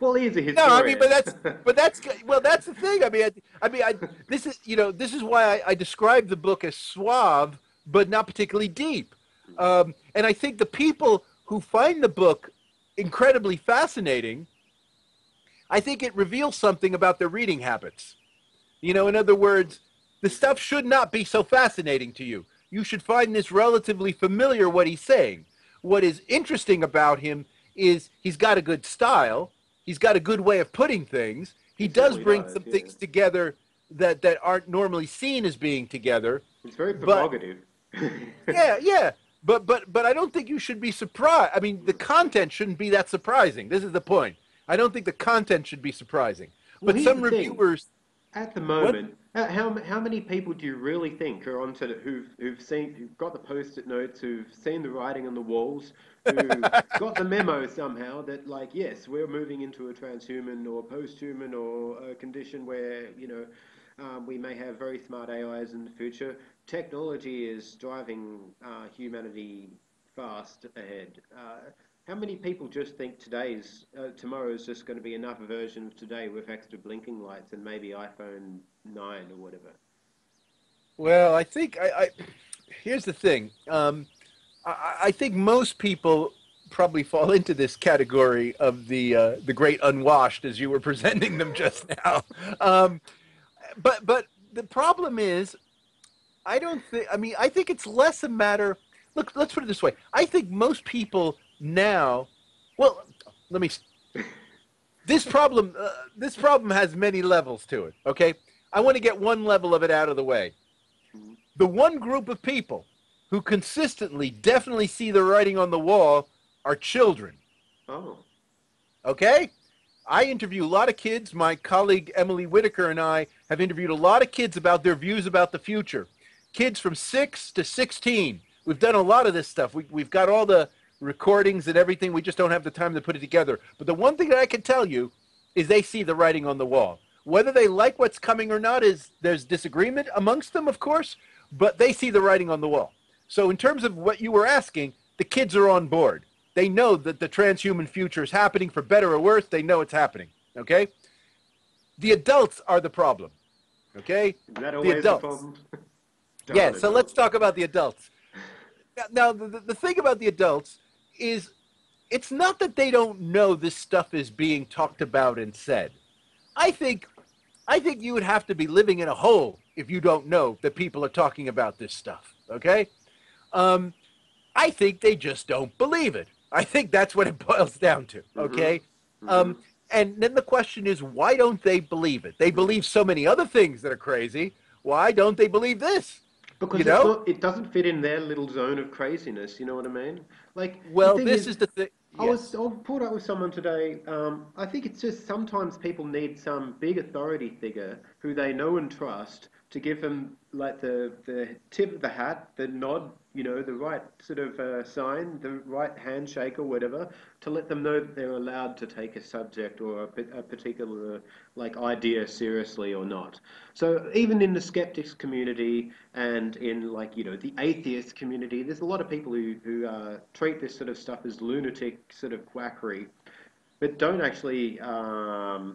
Well, he's a historian. No, I mean, but that's the thing. I mean, this is, you know, this is why I describe the book as suave, but not particularly deep. And I think the people who find the book incredibly fascinating, I think it reveals something about their reading habits. You know, in other words, the stuff should not be so fascinating to you. You should find this relatively familiar, what he's saying. What is interesting about him is he's got a good style. He's got a good way of putting things. He does bring some things together that aren't normally seen as being together. It's very provocative. Yeah, yeah. But I don't think you should be surprised. I mean, the content shouldn't be that surprising. This is the point. I don't think the content should be surprising. But well, some reviewers... At the moment, how many people do you really think are onto the, who've got the post-it notes, who've seen the writing on the walls, who got the memo somehow that, like, yes, we're moving into a transhuman or posthuman or a condition where, you know, we may have very smart AIs in the future. Technology is driving humanity fast ahead. How many people just think tomorrow is just going to be another version of today with extra blinking lights and maybe iPhone 9 or whatever? Well, I think here's the thing. I think most people probably fall into this category of the great unwashed as you were presenting them just now. But the problem is, I don't think, I mean, I think it's less a matter, look, let's put it this way. I think most people now, well, let me, this problem has many levels to it, okay? I want to get one level of it out of the way. The one group of people who consistently, definitely see the writing on the wall are children. Oh. Okay? I interview a lot of kids. My colleague Emily Whitaker and I have interviewed a lot of kids about their views about the future. Kids from 6 to 16. We've done a lot of this stuff. We've got all the recordings and everything. We just don't have the time to put it together. But the one thing that I can tell you is they see the writing on the wall. Whether they like what's coming or not is there's disagreement amongst them, of course, but they see the writing on the wall. So in terms of what you were asking, the kids are on board. They know that the transhuman future is happening, for better or worse. They know it's happening, okay? The adults are the problem, okay? Is that always the adults. The problem? Yeah, so let's talk about the adults. Now, the thing about the adults is it's not that they don't know this stuff is being talked about and said. I think you would have to be living in a hole if you don't know that people are talking about this stuff, okay? I think they just don't believe it. I think that's what it boils down to, okay? Mm-hmm. And then the question is, why don't they believe it? They believe so many other things that are crazy. Why don't they believe this? Because you know? It doesn't fit in their little zone of craziness, you know what I mean? Like, well, this is the thing. Yes. I pulled up with someone today. I think it's just sometimes people need some big authority figure who they know and trust to give them, like, the tip of the hat, the nod, you know, the right sort of sign, the right handshake or whatever, to let them know that they're allowed to take a subject or a particular, like, idea seriously or not. So even in the skeptics community and in, like, you know, the atheist community, there's a lot of people who treat this sort of stuff as lunatic sort of quackery, but don't actually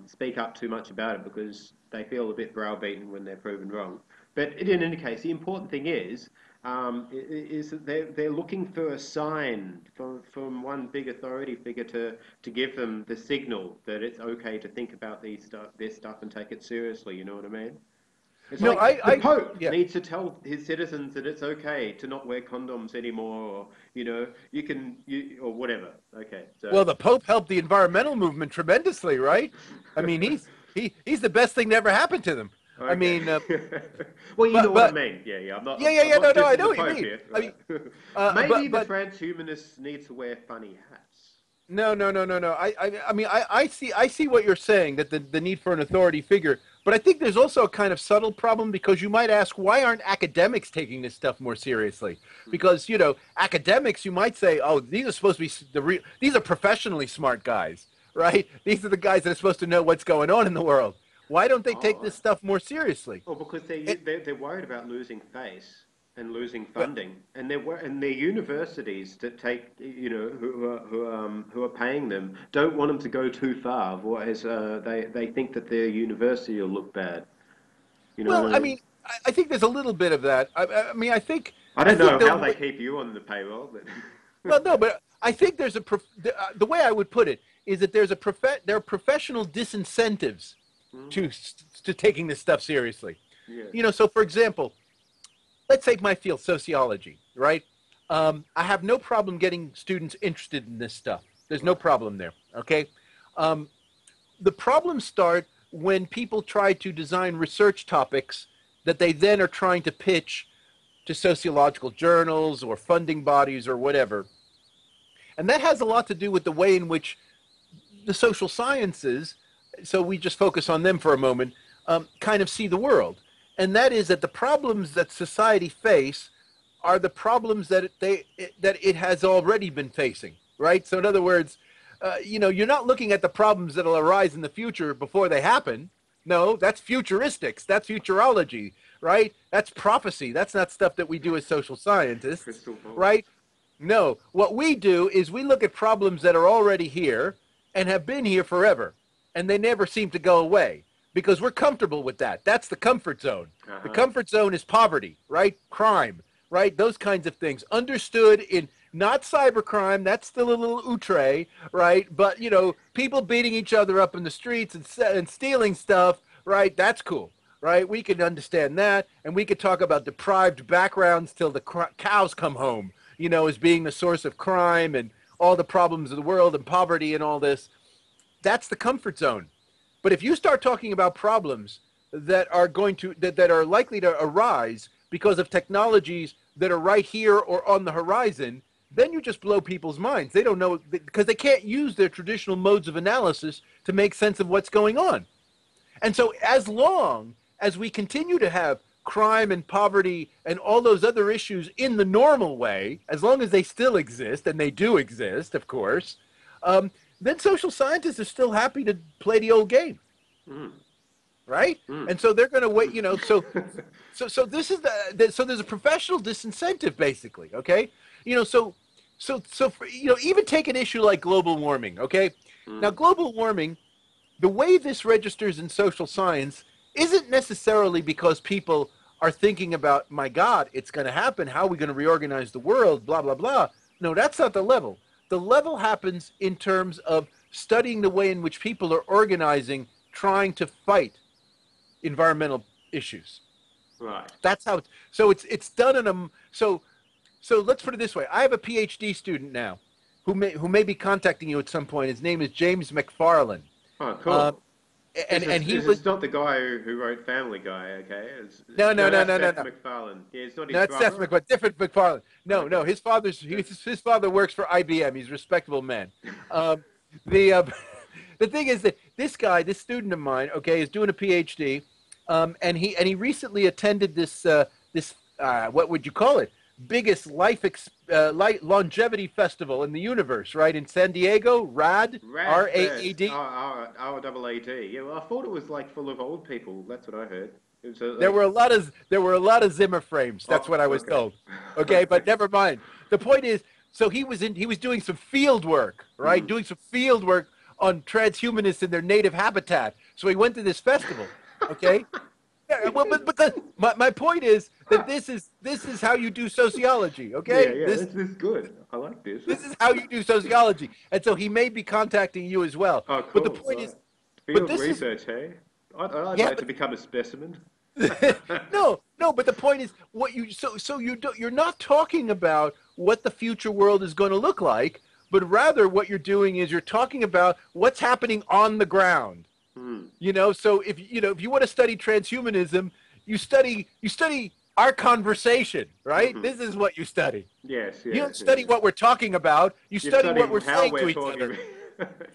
speak up too much about it because they feel a bit browbeaten when they're proven wrong. But in any case, the important thing is that they're looking for a sign from one big authority figure to give them the signal that it's okay to think about this stuff and take it seriously, you know what I mean? It's no, like the Pope needs to tell his citizens that it's okay to not wear condoms anymore, or, you know, or whatever. Okay. So. Well, the Pope helped the environmental movement tremendously, right? I mean, he's the best thing that ever happened to them. Okay. I mean, well, you know what I mean. Yeah, yeah. No, I know what you mean. Here, right? I mean Maybe the transhumanists need to wear funny hats. No. I mean, I see what you're saying, that the need for an authority figure. But I think there's also a kind of subtle problem, because you might ask, why aren't academics taking this stuff more seriously? Because, you know, academics, you might say, oh, these are supposed to be the real, these are professionally smart guys, right? These are the guys that are supposed to know what's going on in the world. Why don't they take this stuff more seriously? Well, because they're worried about losing face and losing funding, and their universities that take, you know, who are paying them don't want them to go too far, whereas they think that their university will look bad. You know, well, I mean, I think there's a little bit of that. I mean, I think I don't know how they keep you on the payroll, but well, no, but I think there's a the way I would put it is that there's a there are professional disincentives to taking this stuff seriously. Yeah. You know, so for example, let's take my field, sociology, right? I have no problem getting students interested in this stuff. There's no problem there, okay? The problems start when people try to design research topics that they then are trying to pitch to sociological journals or funding bodies or whatever. And that has a lot to do with the way in which the social sciences, so we just focus on them for a moment, kind of see the world. And that is that the problems that society face are the problems that it has already been facing, right? So in other words, you know, you're not looking at the problems that will arise in the future before they happen. No, that's futuristics. That's futurology, right? That's prophecy. That's not stuff that we do as social scientists, right? No, what we do is we look at problems that are already here and have been here forever, and they never seem to go away. Because we're comfortable with that. That's the comfort zone. The comfort zone is poverty, right? Crime, right? Those kinds of things. Understood in not cybercrime, that's still a little outre, right? But, you know, people beating each other up in the streets and stealing stuff, right? That's cool, right? We can understand that. And we could talk about deprived backgrounds till the cows come home, you know, as being the source of crime and all the problems of the world and poverty and all this. That's the comfort zone. But if you start talking about problems that are going to that are likely to arise because of technologies that are right here or on the horizon, then you just blow people's minds. They don't know, because they can't use their traditional modes of analysis to make sense of what's going on. And so as long as we continue to have crime and poverty and all those other issues in the normal way, as long as they still exist, and they do exist, of course, then social scientists are still happy to play the old game, right? And so they're going to wait, you know, so this is so there's a professional disincentive, basically, okay? You know, so you know, even take an issue like global warming, okay? Now, global warming, the way this registers in social science isn't necessarily because people are thinking about, my God, it's going to happen, how are we going to reorganize the world, blah, blah, blah. No, that's not the level. The level happens in terms of studying the way in which people are organizing, trying to fight environmental issues. Right. That's how. So it's done in a. So let's put it this way. I have a PhD student now, who may be contacting you at some point. His name is James McFarlane. Oh, cool. And he was not the guy who wrote Family Guy, okay? No, that's McFarlane. Yeah, it's not his brother. That's Seth MacFarlane. Different MacFarlane. No, his father works for IBM. He's a respectable man. The thing is that this guy, this student of mine, okay, is doing a PhD, and he recently attended this what would you call it? Biggest longevity festival in the universe, right? In San Diego, RAD, R-A-E-D. R-A-E-D, yeah, well, I thought it was like full of old people. That's what I heard. It was, there were a lot of Zimmer frames. That's what I was told. Okay, but never mind. The point is, so he was doing some field work, right? Doing some field work on transhumanists in their native habitat. So he went to this festival, okay? Yeah, well, but my point is that this is how you do sociology, okay? Yeah, this is good. I like this. This is how you do sociology, and so he may be contacting you as well. Oh, cool. But the point is, field research, hey? I'd like to become a specimen. No, but the point is, what you you're not talking about what the future world is going to look like, but rather what you're doing is you're talking about what's happening on the ground. You know, so if you want to study transhumanism, you study our conversation, right? This is what you study. Yes. You don't study what we're talking about. You study what we're saying to each other.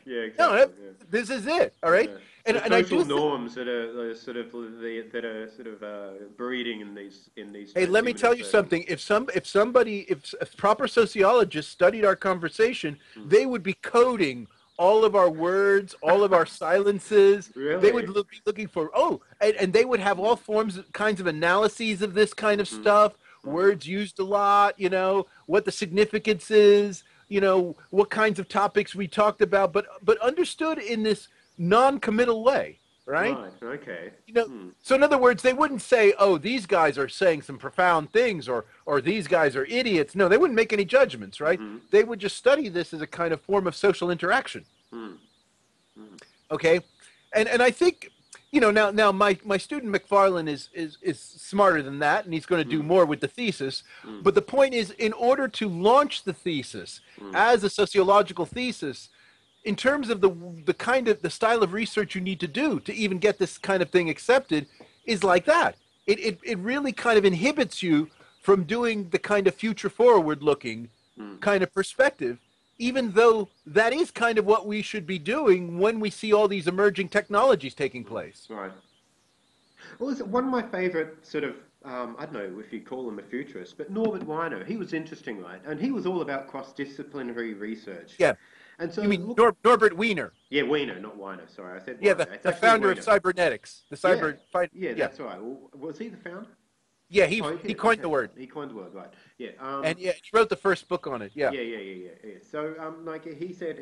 Yeah, exactly. No, this is it. All right. Yeah. and I do norms that are sort of breeding in these Hey, let me tell you something. If proper sociologists studied our conversation, they would be coding all of our words, all of our silences. Really? They would be looking for and they would have all kinds of analyses of this kind of stuff. Words used a lot, you know, what the significance is, you know, what kinds of topics we talked about, but understood in this non-committal way, right? Right. Okay. You know, so in other words, they wouldn't say, "Oh, these guys are saying some profound things," or "These guys are idiots." No, they wouldn't make any judgments, right? They would just study this as a kind of form of social interaction. Okay, and I think. You know, now my student McFarlane is smarter than that, and he's going to do more with the thesis. But the point is, in order to launch the thesis as a sociological thesis, in terms of the style of research you need to do to even get this kind of thing accepted, is like that. It really kind of inhibits you from doing the kind of future forward looking kind of perspective, even though that is kind of what we should be doing when we see all these emerging technologies taking place. Right. Well, it's one of my favorite sort of, I don't know if you call him a futurist, but Norbert Wiener, he was interesting, right? And he was all about cross-disciplinary research. Yeah. And so you mean Norbert Wiener? Yeah, Wiener, not Wiener. Sorry, I said Wiener. Yeah, the founder Wiener. Of cybernetics. That's right. Well, was he the founder? Yeah, he coined the word. He coined the word, right? Yeah, and yeah, he wrote the first book on it. Yeah. Yeah. So, like he said,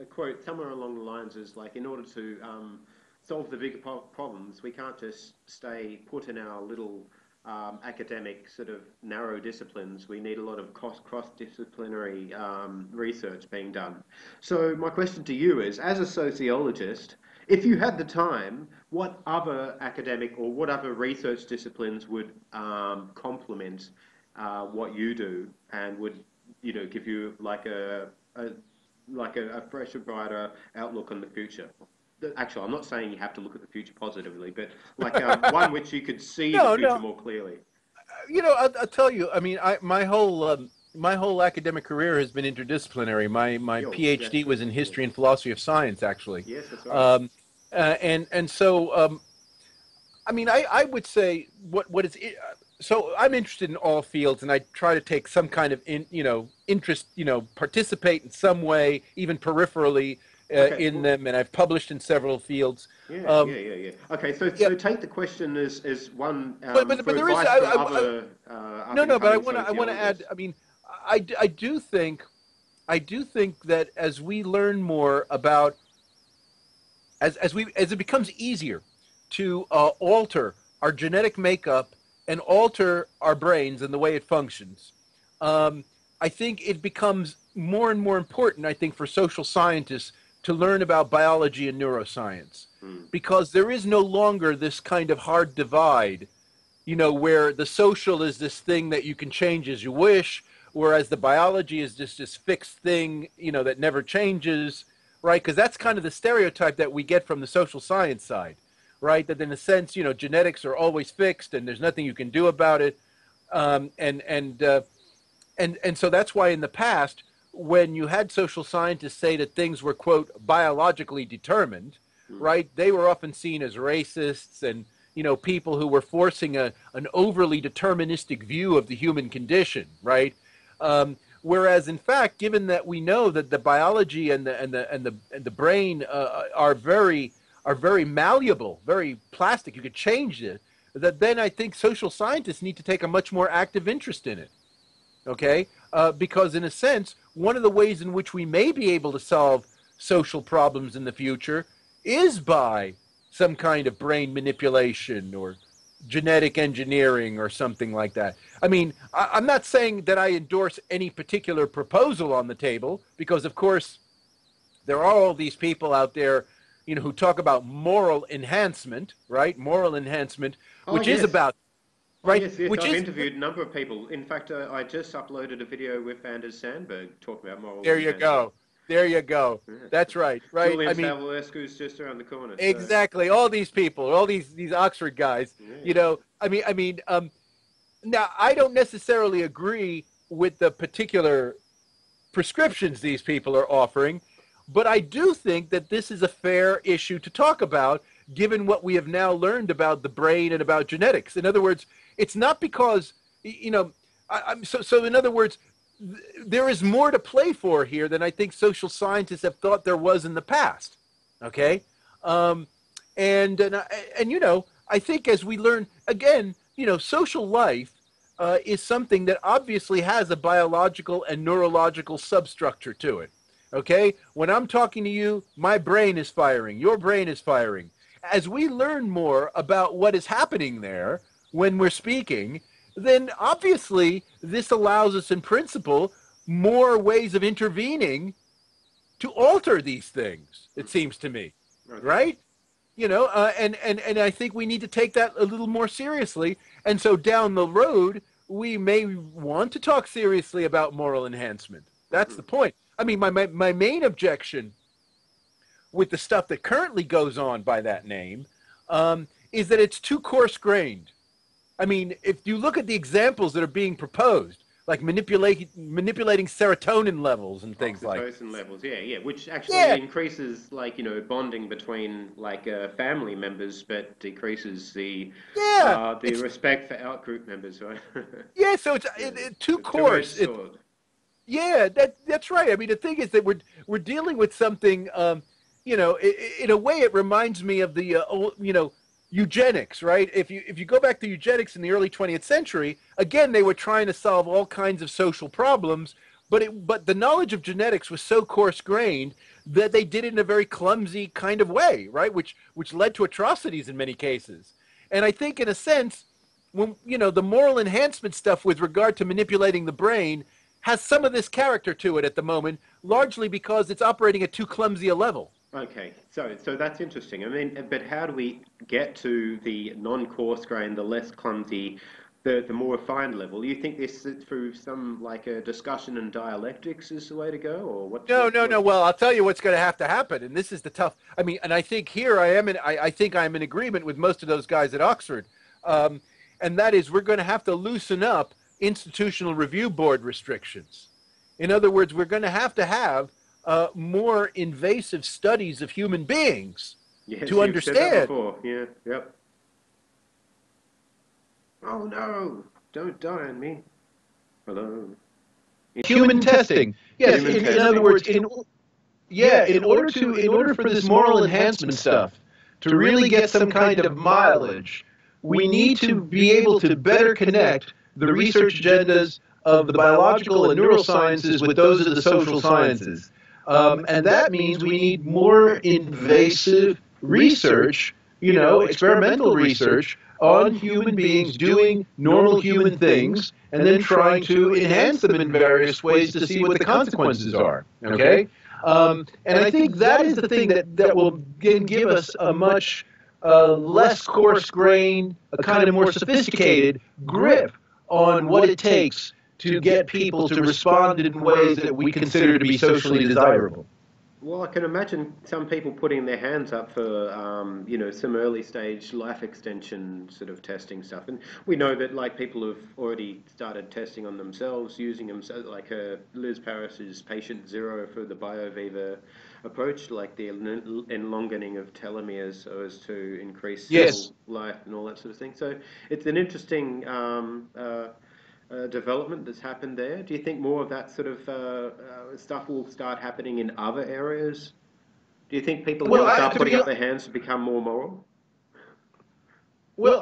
a quote somewhere along the lines is like, in order to solve the bigger problems, we can't just stay put in our little academic sort of narrow disciplines. We need a lot of cross-disciplinary research being done. So, my question to you is, as a sociologist, if you had the time, what other academic or what other research disciplines would complement what you do and would, you know, give you like a fresher, brighter outlook on the future? Actually, I'm not saying you have to look at the future positively, but like one which you could see the future more clearly. You know, I'll tell you. I mean, my whole academic career has been interdisciplinary. My PhD was in history and philosophy of science, actually. Yes, that's right. So, I mean, I would say so I'm interested in all fields, and I try to take some kind of interest, participate in some way, even peripherally them, and I've published in several fields. Okay, so take the question as one. But I want to add. I mean. I do think that as we learn more about, as it becomes easier to alter our genetic makeup and alter our brains and the way it functions, I think it becomes more and more important, I think, for social scientists to learn about biology and neuroscience, because there is no longer this kind of hard divide, where the social is this thing that you can change as you wish, whereas the biology is just this fixed thing, that never changes, right? Because that's kind of the stereotype that we get from the social science side, right? That in a sense, genetics are always fixed and there's nothing you can do about it. And so that's why in the past, when you had social scientists say that things were, quote, biologically determined, right? They were often seen as racists and, people who were forcing an overly deterministic view of the human condition, right? Whereas, in fact, given that we know that the biology and the brain are very malleable, very plastic, you could change it. That then I think social scientists need to take a much more active interest in it. Okay, because in a sense, one of the ways in which we may be able to solve social problems in the future is by some kind of brain manipulation or genetic engineering or something like that. I mean, I'm not saying that I endorse any particular proposal on the table, because of course there are all these people out there, who talk about moral enhancement, right? Moral enhancement, which is about, right? Yes. Which I've interviewed a number of people. In fact, I just uploaded a video with Anders Sandberg talking about moral enhancement. There you go. That's right. Right. Julian Savulescu's just around the corner. So. Exactly. All these people, all these Oxford guys. Yeah. Now I don't necessarily agree with the particular prescriptions these people are offering, But I do think that this is a fair issue to talk about, given what we have now learned about the brain and about genetics. In other words, it's not because, you know, in other words, there is more to play for here than I think social scientists have thought there was in the past. Okay. And you know, I think as we learn again, you know, social life is something that obviously has a biological and neurological substructure to it. Okay. When I'm talking to you, my brain is firing, your brain is firing. As we learn more about what is happening there when we're speaking, then obviously this allows us in principle more ways of intervening to alter these things, it seems to me, right? You know, and I think we need to take that a little more seriously. And so down the road, we may want to talk seriously about moral enhancement. That's the point. I mean, my main objection with the stuff that currently goes on by that name is that it's too coarse-grained. I mean, if you look at the examples that are being proposed, like manipulating serotonin levels and things like that. Oxytocin levels, yeah, which actually increases, like, you know, bonding between, like, family members, but decreases the respect for out-group members, right? Yeah, so it's too coarse. Yeah, that's right. I mean, the thing is that we're dealing with something, you know, in a way it reminds me of the, you know, eugenics, right? If you go back to eugenics in the early 20th century, again, they were trying to solve all kinds of social problems, but the knowledge of genetics was so coarse-grained that they did it in a very clumsy kind of way, right? Which led to atrocities in many cases. And I think, in a sense, when, you know, the moral enhancement stuff with regard to manipulating the brain has some of this character to it at the moment, largely because it's operating at too clumsy a level. Okay, so that's interesting. I mean, but how do we get to the non-coarse grain, the less clumsy, the more refined level? You think this through some, like, a discussion and dialectics is the way to go, or what? No. Well, I'll tell you what's going to have to happen, and this is the tough. I mean, and I think here I am, and I think I'm in agreement with most of those guys at Oxford, and that is we're going to have to loosen up institutional review board restrictions. In other words, we're going to have more invasive studies of human beings to understand. Yeah, yep. Oh no! Don't die on me. Hello. Human testing. Yes. Human testing. In other words, in order for this moral enhancement stuff to really get some kind of mileage, we need to be able to better connect the research agendas of the biological and neurosciences with those of the social sciences. And that means we need more invasive research, you know, experimental research on human beings doing normal human things and then trying to enhance them in various ways to see what the consequences are, okay? And I think that is the thing that will give us a much less coarse-grained, a kind of more sophisticated grip on what it takes to get people to respond in ways that we consider to be socially desirable. Well, I can imagine some people putting their hands up for, you know, some early stage life extension sort of testing stuff. And we know that, like, people have already started testing on themselves, using them, so, like, Liz Parrish's patient zero for the BioViva approach, like the elongating of telomeres so as to increase cell life and all that sort of thing. So it's an interesting development that's happened there. Do you think more of that sort of stuff will start happening in other areas? Do you think people will start putting up their hands to become more moral? Well,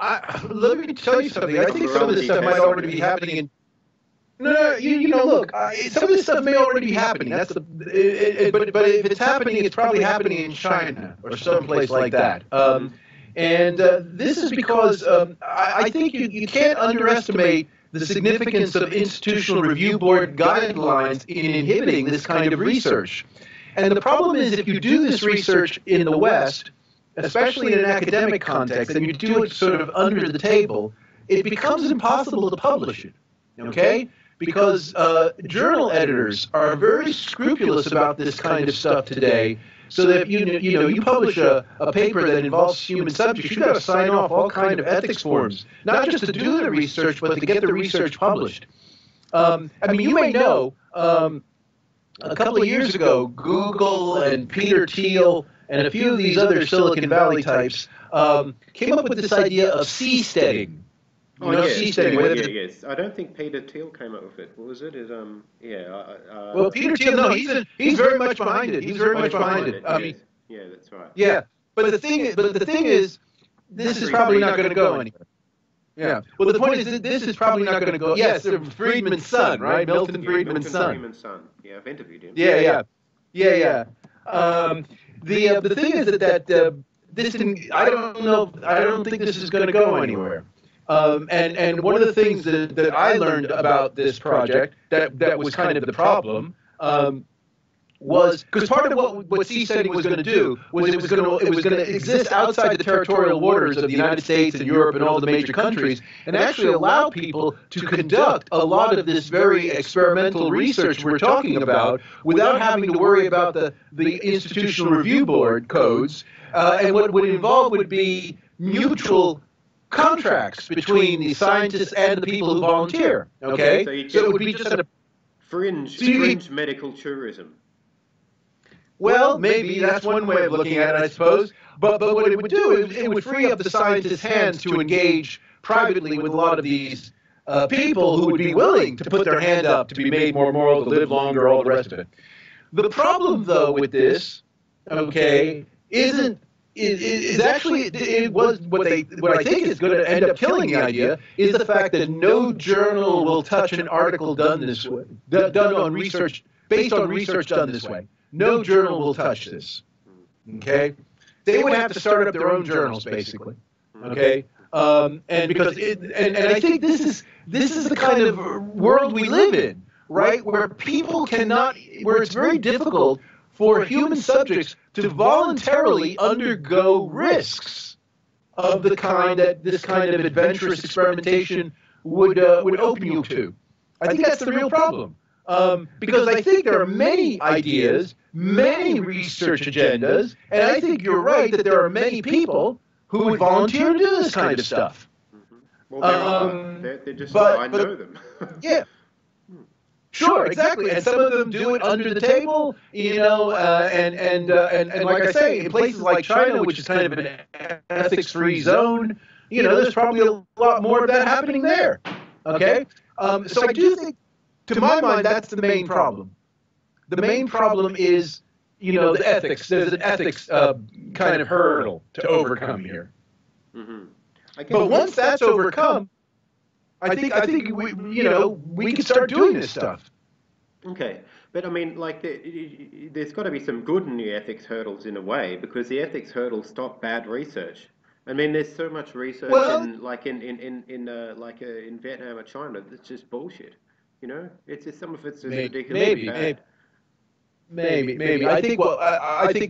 let me tell you something. I think some of this stuff might already be happening in... No, you know, look, some of this stuff may already be happening. That's but if it's happening, it's probably happening in China or someplace like that. And this is because I think you can't underestimate the significance of institutional review board guidelines in inhibiting this kind of research. And the problem is, if you do this research in the West, especially in an academic context, and you do it sort of under the table, it becomes impossible to publish it, okay? Because journal editors are very scrupulous about this kind of stuff today, so that if you publish a paper that involves human subjects, you've got to sign off all kind of ethics forms, not just to do the research, but to get the research published. I mean, you may know a couple of years ago, Google and Peter Thiel and a few of these other Silicon Valley types came up with this idea of seasteading. Oh, you know, yes, seasteading. Yes. I don't think Peter Thiel came up with it. What was it? Well, Peter Thiel, no, he's very much behind it. He's very much behind it. I mean, yeah, that's right. Yeah, but the thing is, this is probably not going to go anywhere. Yeah. Well, the point is that this is probably not going to go. Yes, Friedman's son, right? Milton Friedman's son. Yeah, I've interviewed him. Yeah. The thing is that this didn't. I don't know. I don't think this is going to go anywhere. And one of the things that I learned about this project that was kind of the problem was because part of what seasteading was going to do was it was going to exist outside the territorial waters of the United States and Europe and all the major countries, and actually allow people to conduct a lot of this very experimental research we're talking about without having to worry about the institutional review board codes. And what would involve would be mutual contracts between the scientists and the people who volunteer. Okay, so it would be just a fringe medical tourism. Well, maybe that's one way of looking at it, I suppose. But what it would do is it would free up the scientists' hands to engage privately with a lot of these people who would be willing to put their hand up to be made more moral, to live longer, all the rest of it. The problem, though, with this, okay, isn't. What I think is going to end up killing the idea is the fact that no journal will touch an article based on research done this way. No journal will touch this. Okay, they would have to start up their own journals, basically. Okay, and I think this is the kind of world we live in, right? Where it's very difficult for human subjects to voluntarily undergo risks of the kind that this kind of adventurous experimentation would open you to. I think that's the real problem, because I think there are many ideas, many research agendas, and I think you're right that there are many people who would volunteer to do this kind of stuff. Mm-hmm. Well, I know them. Yeah. Sure, exactly, and some of them do it under the table, you know, and like I say, in places like China, which is kind of an ethics-free zone, you know, there's probably a lot more of that happening there, okay? So I do think, to my mind, that's the main problem. The main problem is, you know, the ethics. There's an ethics kind of hurdle to overcome here. Mm-hmm. But once that's overcome, I think we can start doing this stuff. Okay, but I mean, like, there's got to be some good in the ethics hurdles in a way, because the ethics hurdles stop bad research. I mean, there's so much research in Vietnam or China that's just bullshit. You know, it's just, some of it's just ridiculously bad. Maybe. I think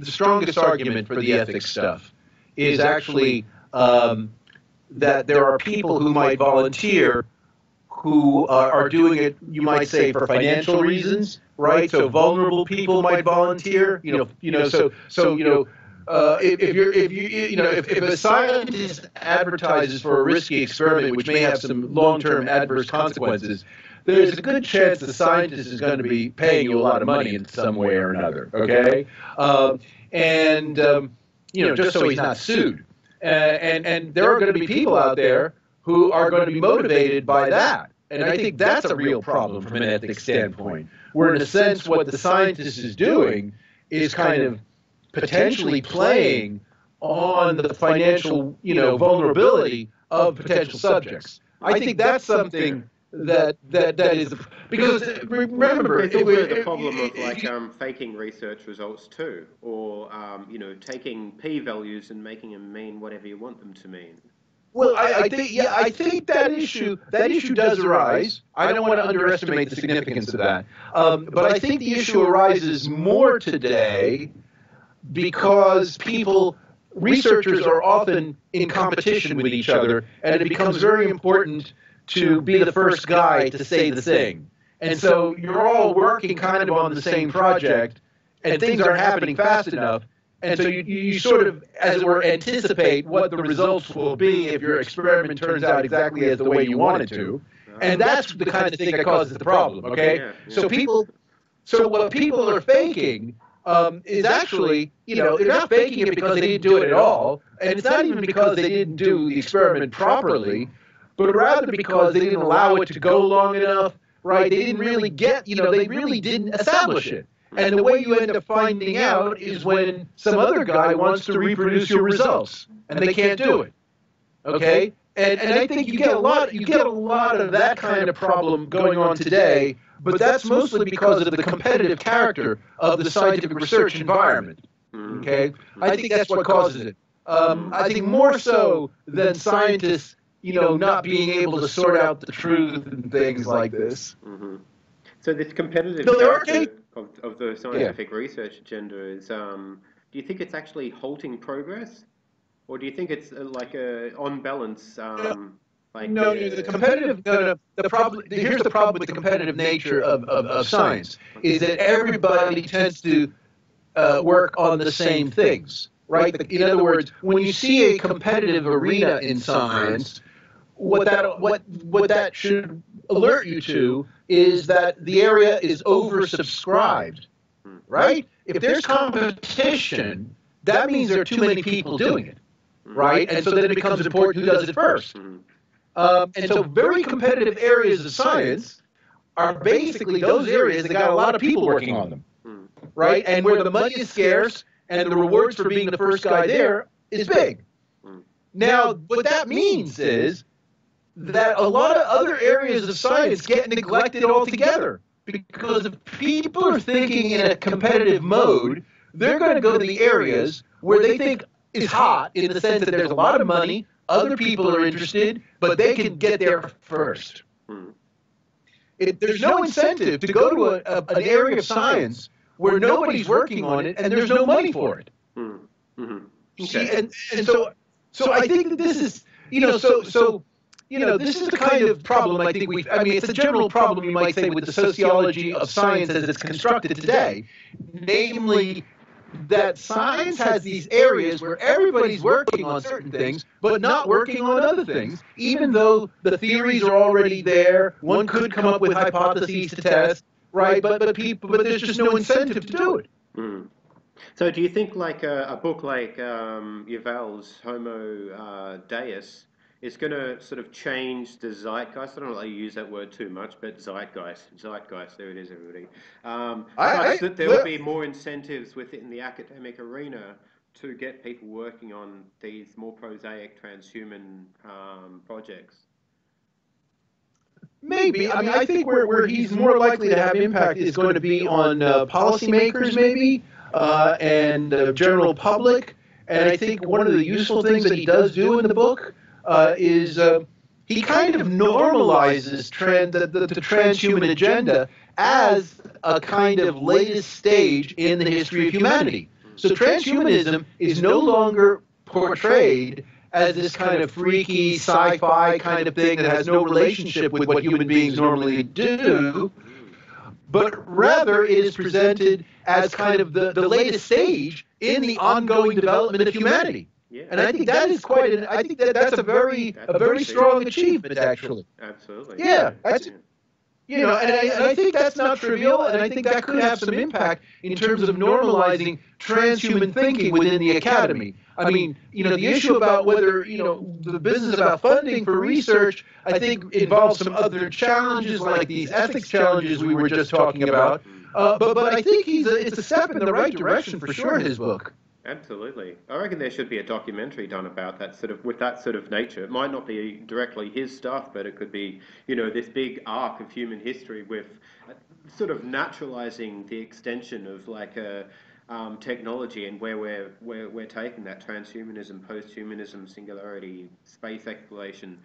the strongest argument for the ethics stuff is actually. That there are people who might volunteer who are doing it, you might say, for financial reasons, right? So vulnerable people might volunteer, if a scientist advertises for a risky experiment which may have some long-term adverse consequences, there's a good chance the scientist is going to be paying you a lot of money in some way or another, okay? Just so he's not sued. And there are going to be people out there who are going to be motivated by that. And I think that's a real problem from an ethics standpoint, where in a sense what the scientist is doing is kind of potentially playing on the financial, vulnerability of potential subjects. I think that's something that is, because remember, it's also the problem of faking research results too, or taking p-values and making them mean whatever you want them to mean. Well, I think that issue does arise. I don't want to underestimate the significance of that, but I think the issue arises more today because researchers are often in competition with each other, and it becomes very important to be the first guy to say the thing. And so you're all working kind of on the same project, and things aren't happening fast enough. And so you sort of, as it were, anticipate what the results will be if your experiment turns out exactly as the way you want it to. And that's the kind of thing that causes the problem, okay? So people So what people are faking is actually, they're not faking it because they didn't do it at all, and it's not even because they didn't do the experiment properly, but rather because they didn't allow it to go long enough, right? They didn't really get, they really didn't establish it. And the way you end up finding out is when some other guy wants to reproduce your results, and they can't do it, okay? And I think you get a lot of that kind of problem going on today, but that's mostly because of the competitive character of the scientific research environment, okay? I think that's what causes it. I think more so than scientists, not being able to sort out the truth and things like this. Mm-hmm. So this competitive character of the scientific research agenda is, do you think it's actually halting progress? Or do you think it's like a on balance? Here's the problem with the competitive nature of science is that everybody tends to work on the same things, right? In other words, when you see a competitive arena in science, what that should alert you to is that the area is oversubscribed, right? If there's competition, that means there are too many people doing it. Right? And so then it becomes important who does it first. And so very competitive areas of science are basically those areas that got a lot of people working on them. Right? And where the money is scarce and the rewards for being the first guy there is big. Now, what that means is that a lot of other areas of science get neglected altogether, because if people are thinking in a competitive mode, they're going to go to the areas where they think is hot, in the sense that there's a lot of money, other people are interested, but they can get there first. There's no incentive to go to an area of science where nobody's working on it and there's no money for it. See, and so I think that this is, this is the kind of problem I think it's a general problem, you might say, with the sociology of science as it's constructed today, namely that science has these areas where everybody's working on certain things, but not working on other things, even though the theories are already there. One could come up with hypotheses to test, right? But there's just no incentive to do it. So do you think like a book like Yuval's Homo Deus is going to sort of change the zeitgeist? I don't really use that word too much, but zeitgeist, there it is, everybody. That there will be more incentives within the academic arena to get people working on these more prosaic transhuman projects. Maybe. I think where he's more likely to have impact is going to be on policymakers, maybe, and the general public. And I think one of the useful things that he does do in the book is he kind of normalizes the transhuman agenda as a kind of latest stage in the history of humanity. So transhumanism is no longer portrayed as this kind of freaky sci-fi kind of thing that has no relationship with what human beings normally do, but rather it is presented as kind of the latest stage in the ongoing development of humanity. Yeah. And I think that is that's a very strong achievement, actually. Absolutely. Yeah. I think that's not trivial, and I think that could have some impact in terms of normalizing transhuman thinking within the academy. I mean, the issue about whether, the business about funding for research, I think involves some other challenges like these ethics challenges we were just talking about. But I think it's a step in the right direction for sure, his book. Absolutely. I reckon there should be a documentary done about that with that sort of nature. It might not be directly his stuff, but it could be, this big arc of human history with sort of naturalizing the extension of technology and where we're taking that transhumanism, posthumanism, singularity, space exploration.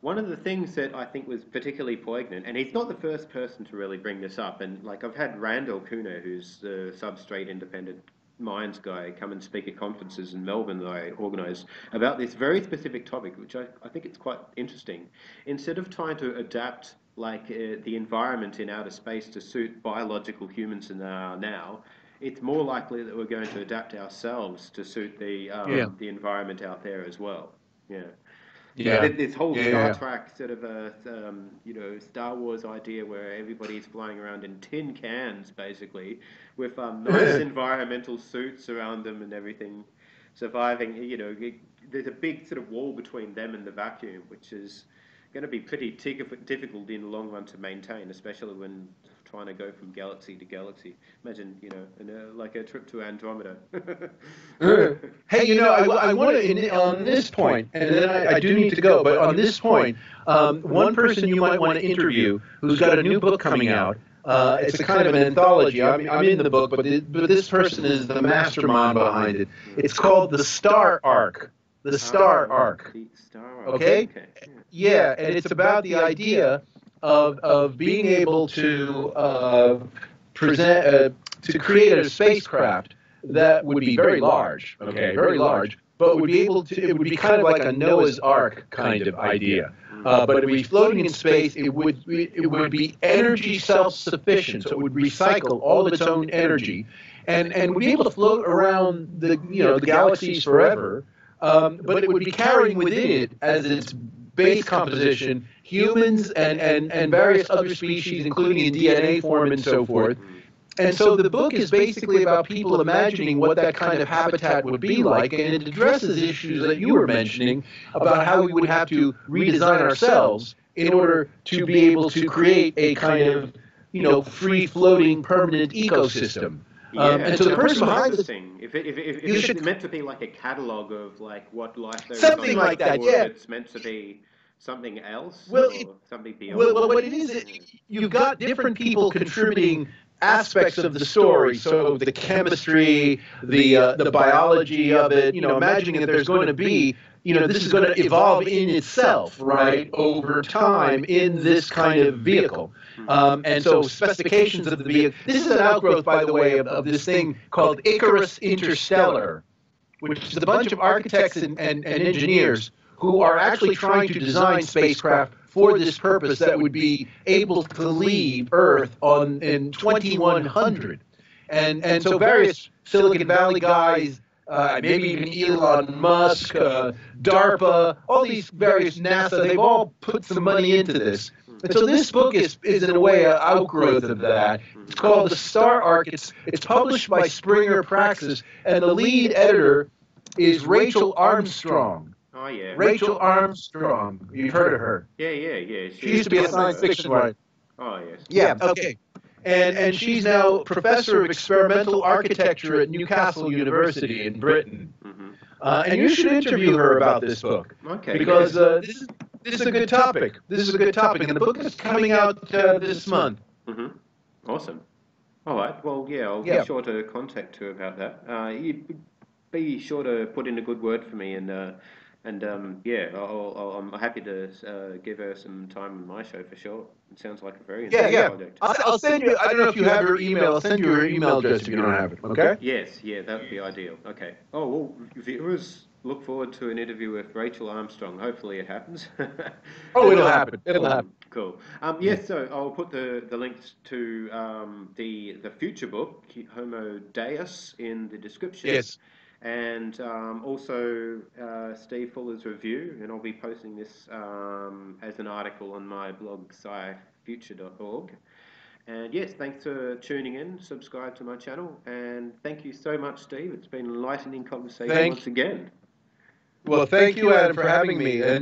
One of the things that I think was particularly poignant, and he's not the first person to really bring this up, and I've had Randall Kuhner, who's the substrate independent minds guy, come and speak at conferences in Melbourne that I organised about this very specific topic, which I think it's quite interesting. Instead of trying to adapt the environment in outer space to suit biological humans in our now, it's more likely that we're going to adapt ourselves to suit the environment out there as well. Yeah. Yeah. This whole Star Trek sort of a Star Wars idea where everybody's flying around in tin cans basically with nice environmental suits around them and everything, surviving. There's a big sort of wall between them and the vacuum, which is going to be pretty difficult in the long run to maintain, especially when trying to go from galaxy to galaxy. Imagine, like a trip to Andromeda. Hey, I want to, on this point, and then I do need to go, but on this point, one person you might want to interview who's got a new book coming out. It's a kind of an anthology. I'm in the book, but this person is the mastermind behind it. It's called The Star Ark. The Star Ark. Okay? Yeah, and it's about the idea of being able to to create a spacecraft that would be very large, very large, but would be able to, it would be kind of like a Noah's Ark kind of idea. But it would be floating in space. It would be energy self-sufficient, so it would recycle all of its own energy, and would be able to float around the galaxies forever. But it would be carrying within it as its base composition humans and various other species, including in DNA form and so forth. And so the book is basically about people imagining what that kind of habitat would be like, and it addresses issues that you were mentioning about how we would have to redesign ourselves in order to be able to create a kind of free-floating permanent ecosystem. And so the person behind this thing, if it's meant to be like a catalog of like what life there is, something like that, it's meant to be something else, something beyond. Well, what it is, you've got different people contributing aspects of the story. So the chemistry, the biology of it. Imagining that there's going to be, this is going to evolve in itself, right, over time in this kind of vehicle. And so specifications of the vehicle. This is an outgrowth, by the way, of this thing called Icarus Interstellar, which is a bunch of architects and engineers who are actually trying to design spacecraft for this purpose that would be able to leave Earth in 2100. And so various Silicon Valley guys, maybe even Elon Musk, DARPA, all these various NASA, they've all put some money into this. And so this book is in a way, an outgrowth of that. It's called The Star Ark. It's published by Springer Praxis, and the lead editor is Rachel Armstrong. Oh, yeah. Rachel Armstrong. You've heard of her. Yeah. She used to be a science fiction writer. Oh, yes. Yeah, okay. And she's now professor of experimental architecture at Newcastle University in Britain. Mm-hmm. And you should interview her about this book. Okay. Because this is a good topic. And the book is coming out this month. Mm-hmm. Awesome. All right. Well, I'll be sure to contact her about that. You'd be sure to put in a good word for me, I'm happy to give her some time on my show for sure. It sounds like a very interesting project. I'll send you, I don't know if you have her email, I'll send you her email address if you don't have it, okay? Yes, that would be ideal. Okay. Oh, well, viewers, look forward to an interview with Rachel Armstrong. Hopefully it happens. It'll happen. Cool. So I'll put the links to the future book, Homo Deus, in the description. Yes. And also Steve Fuller's review, and I'll be posting this as an article on my blog, scifuture.org. And yes, thanks for tuning in, subscribe to my channel, and thank you so much, Steve. It's been an enlightening conversation once again. Well, thank you, Adam, for having me.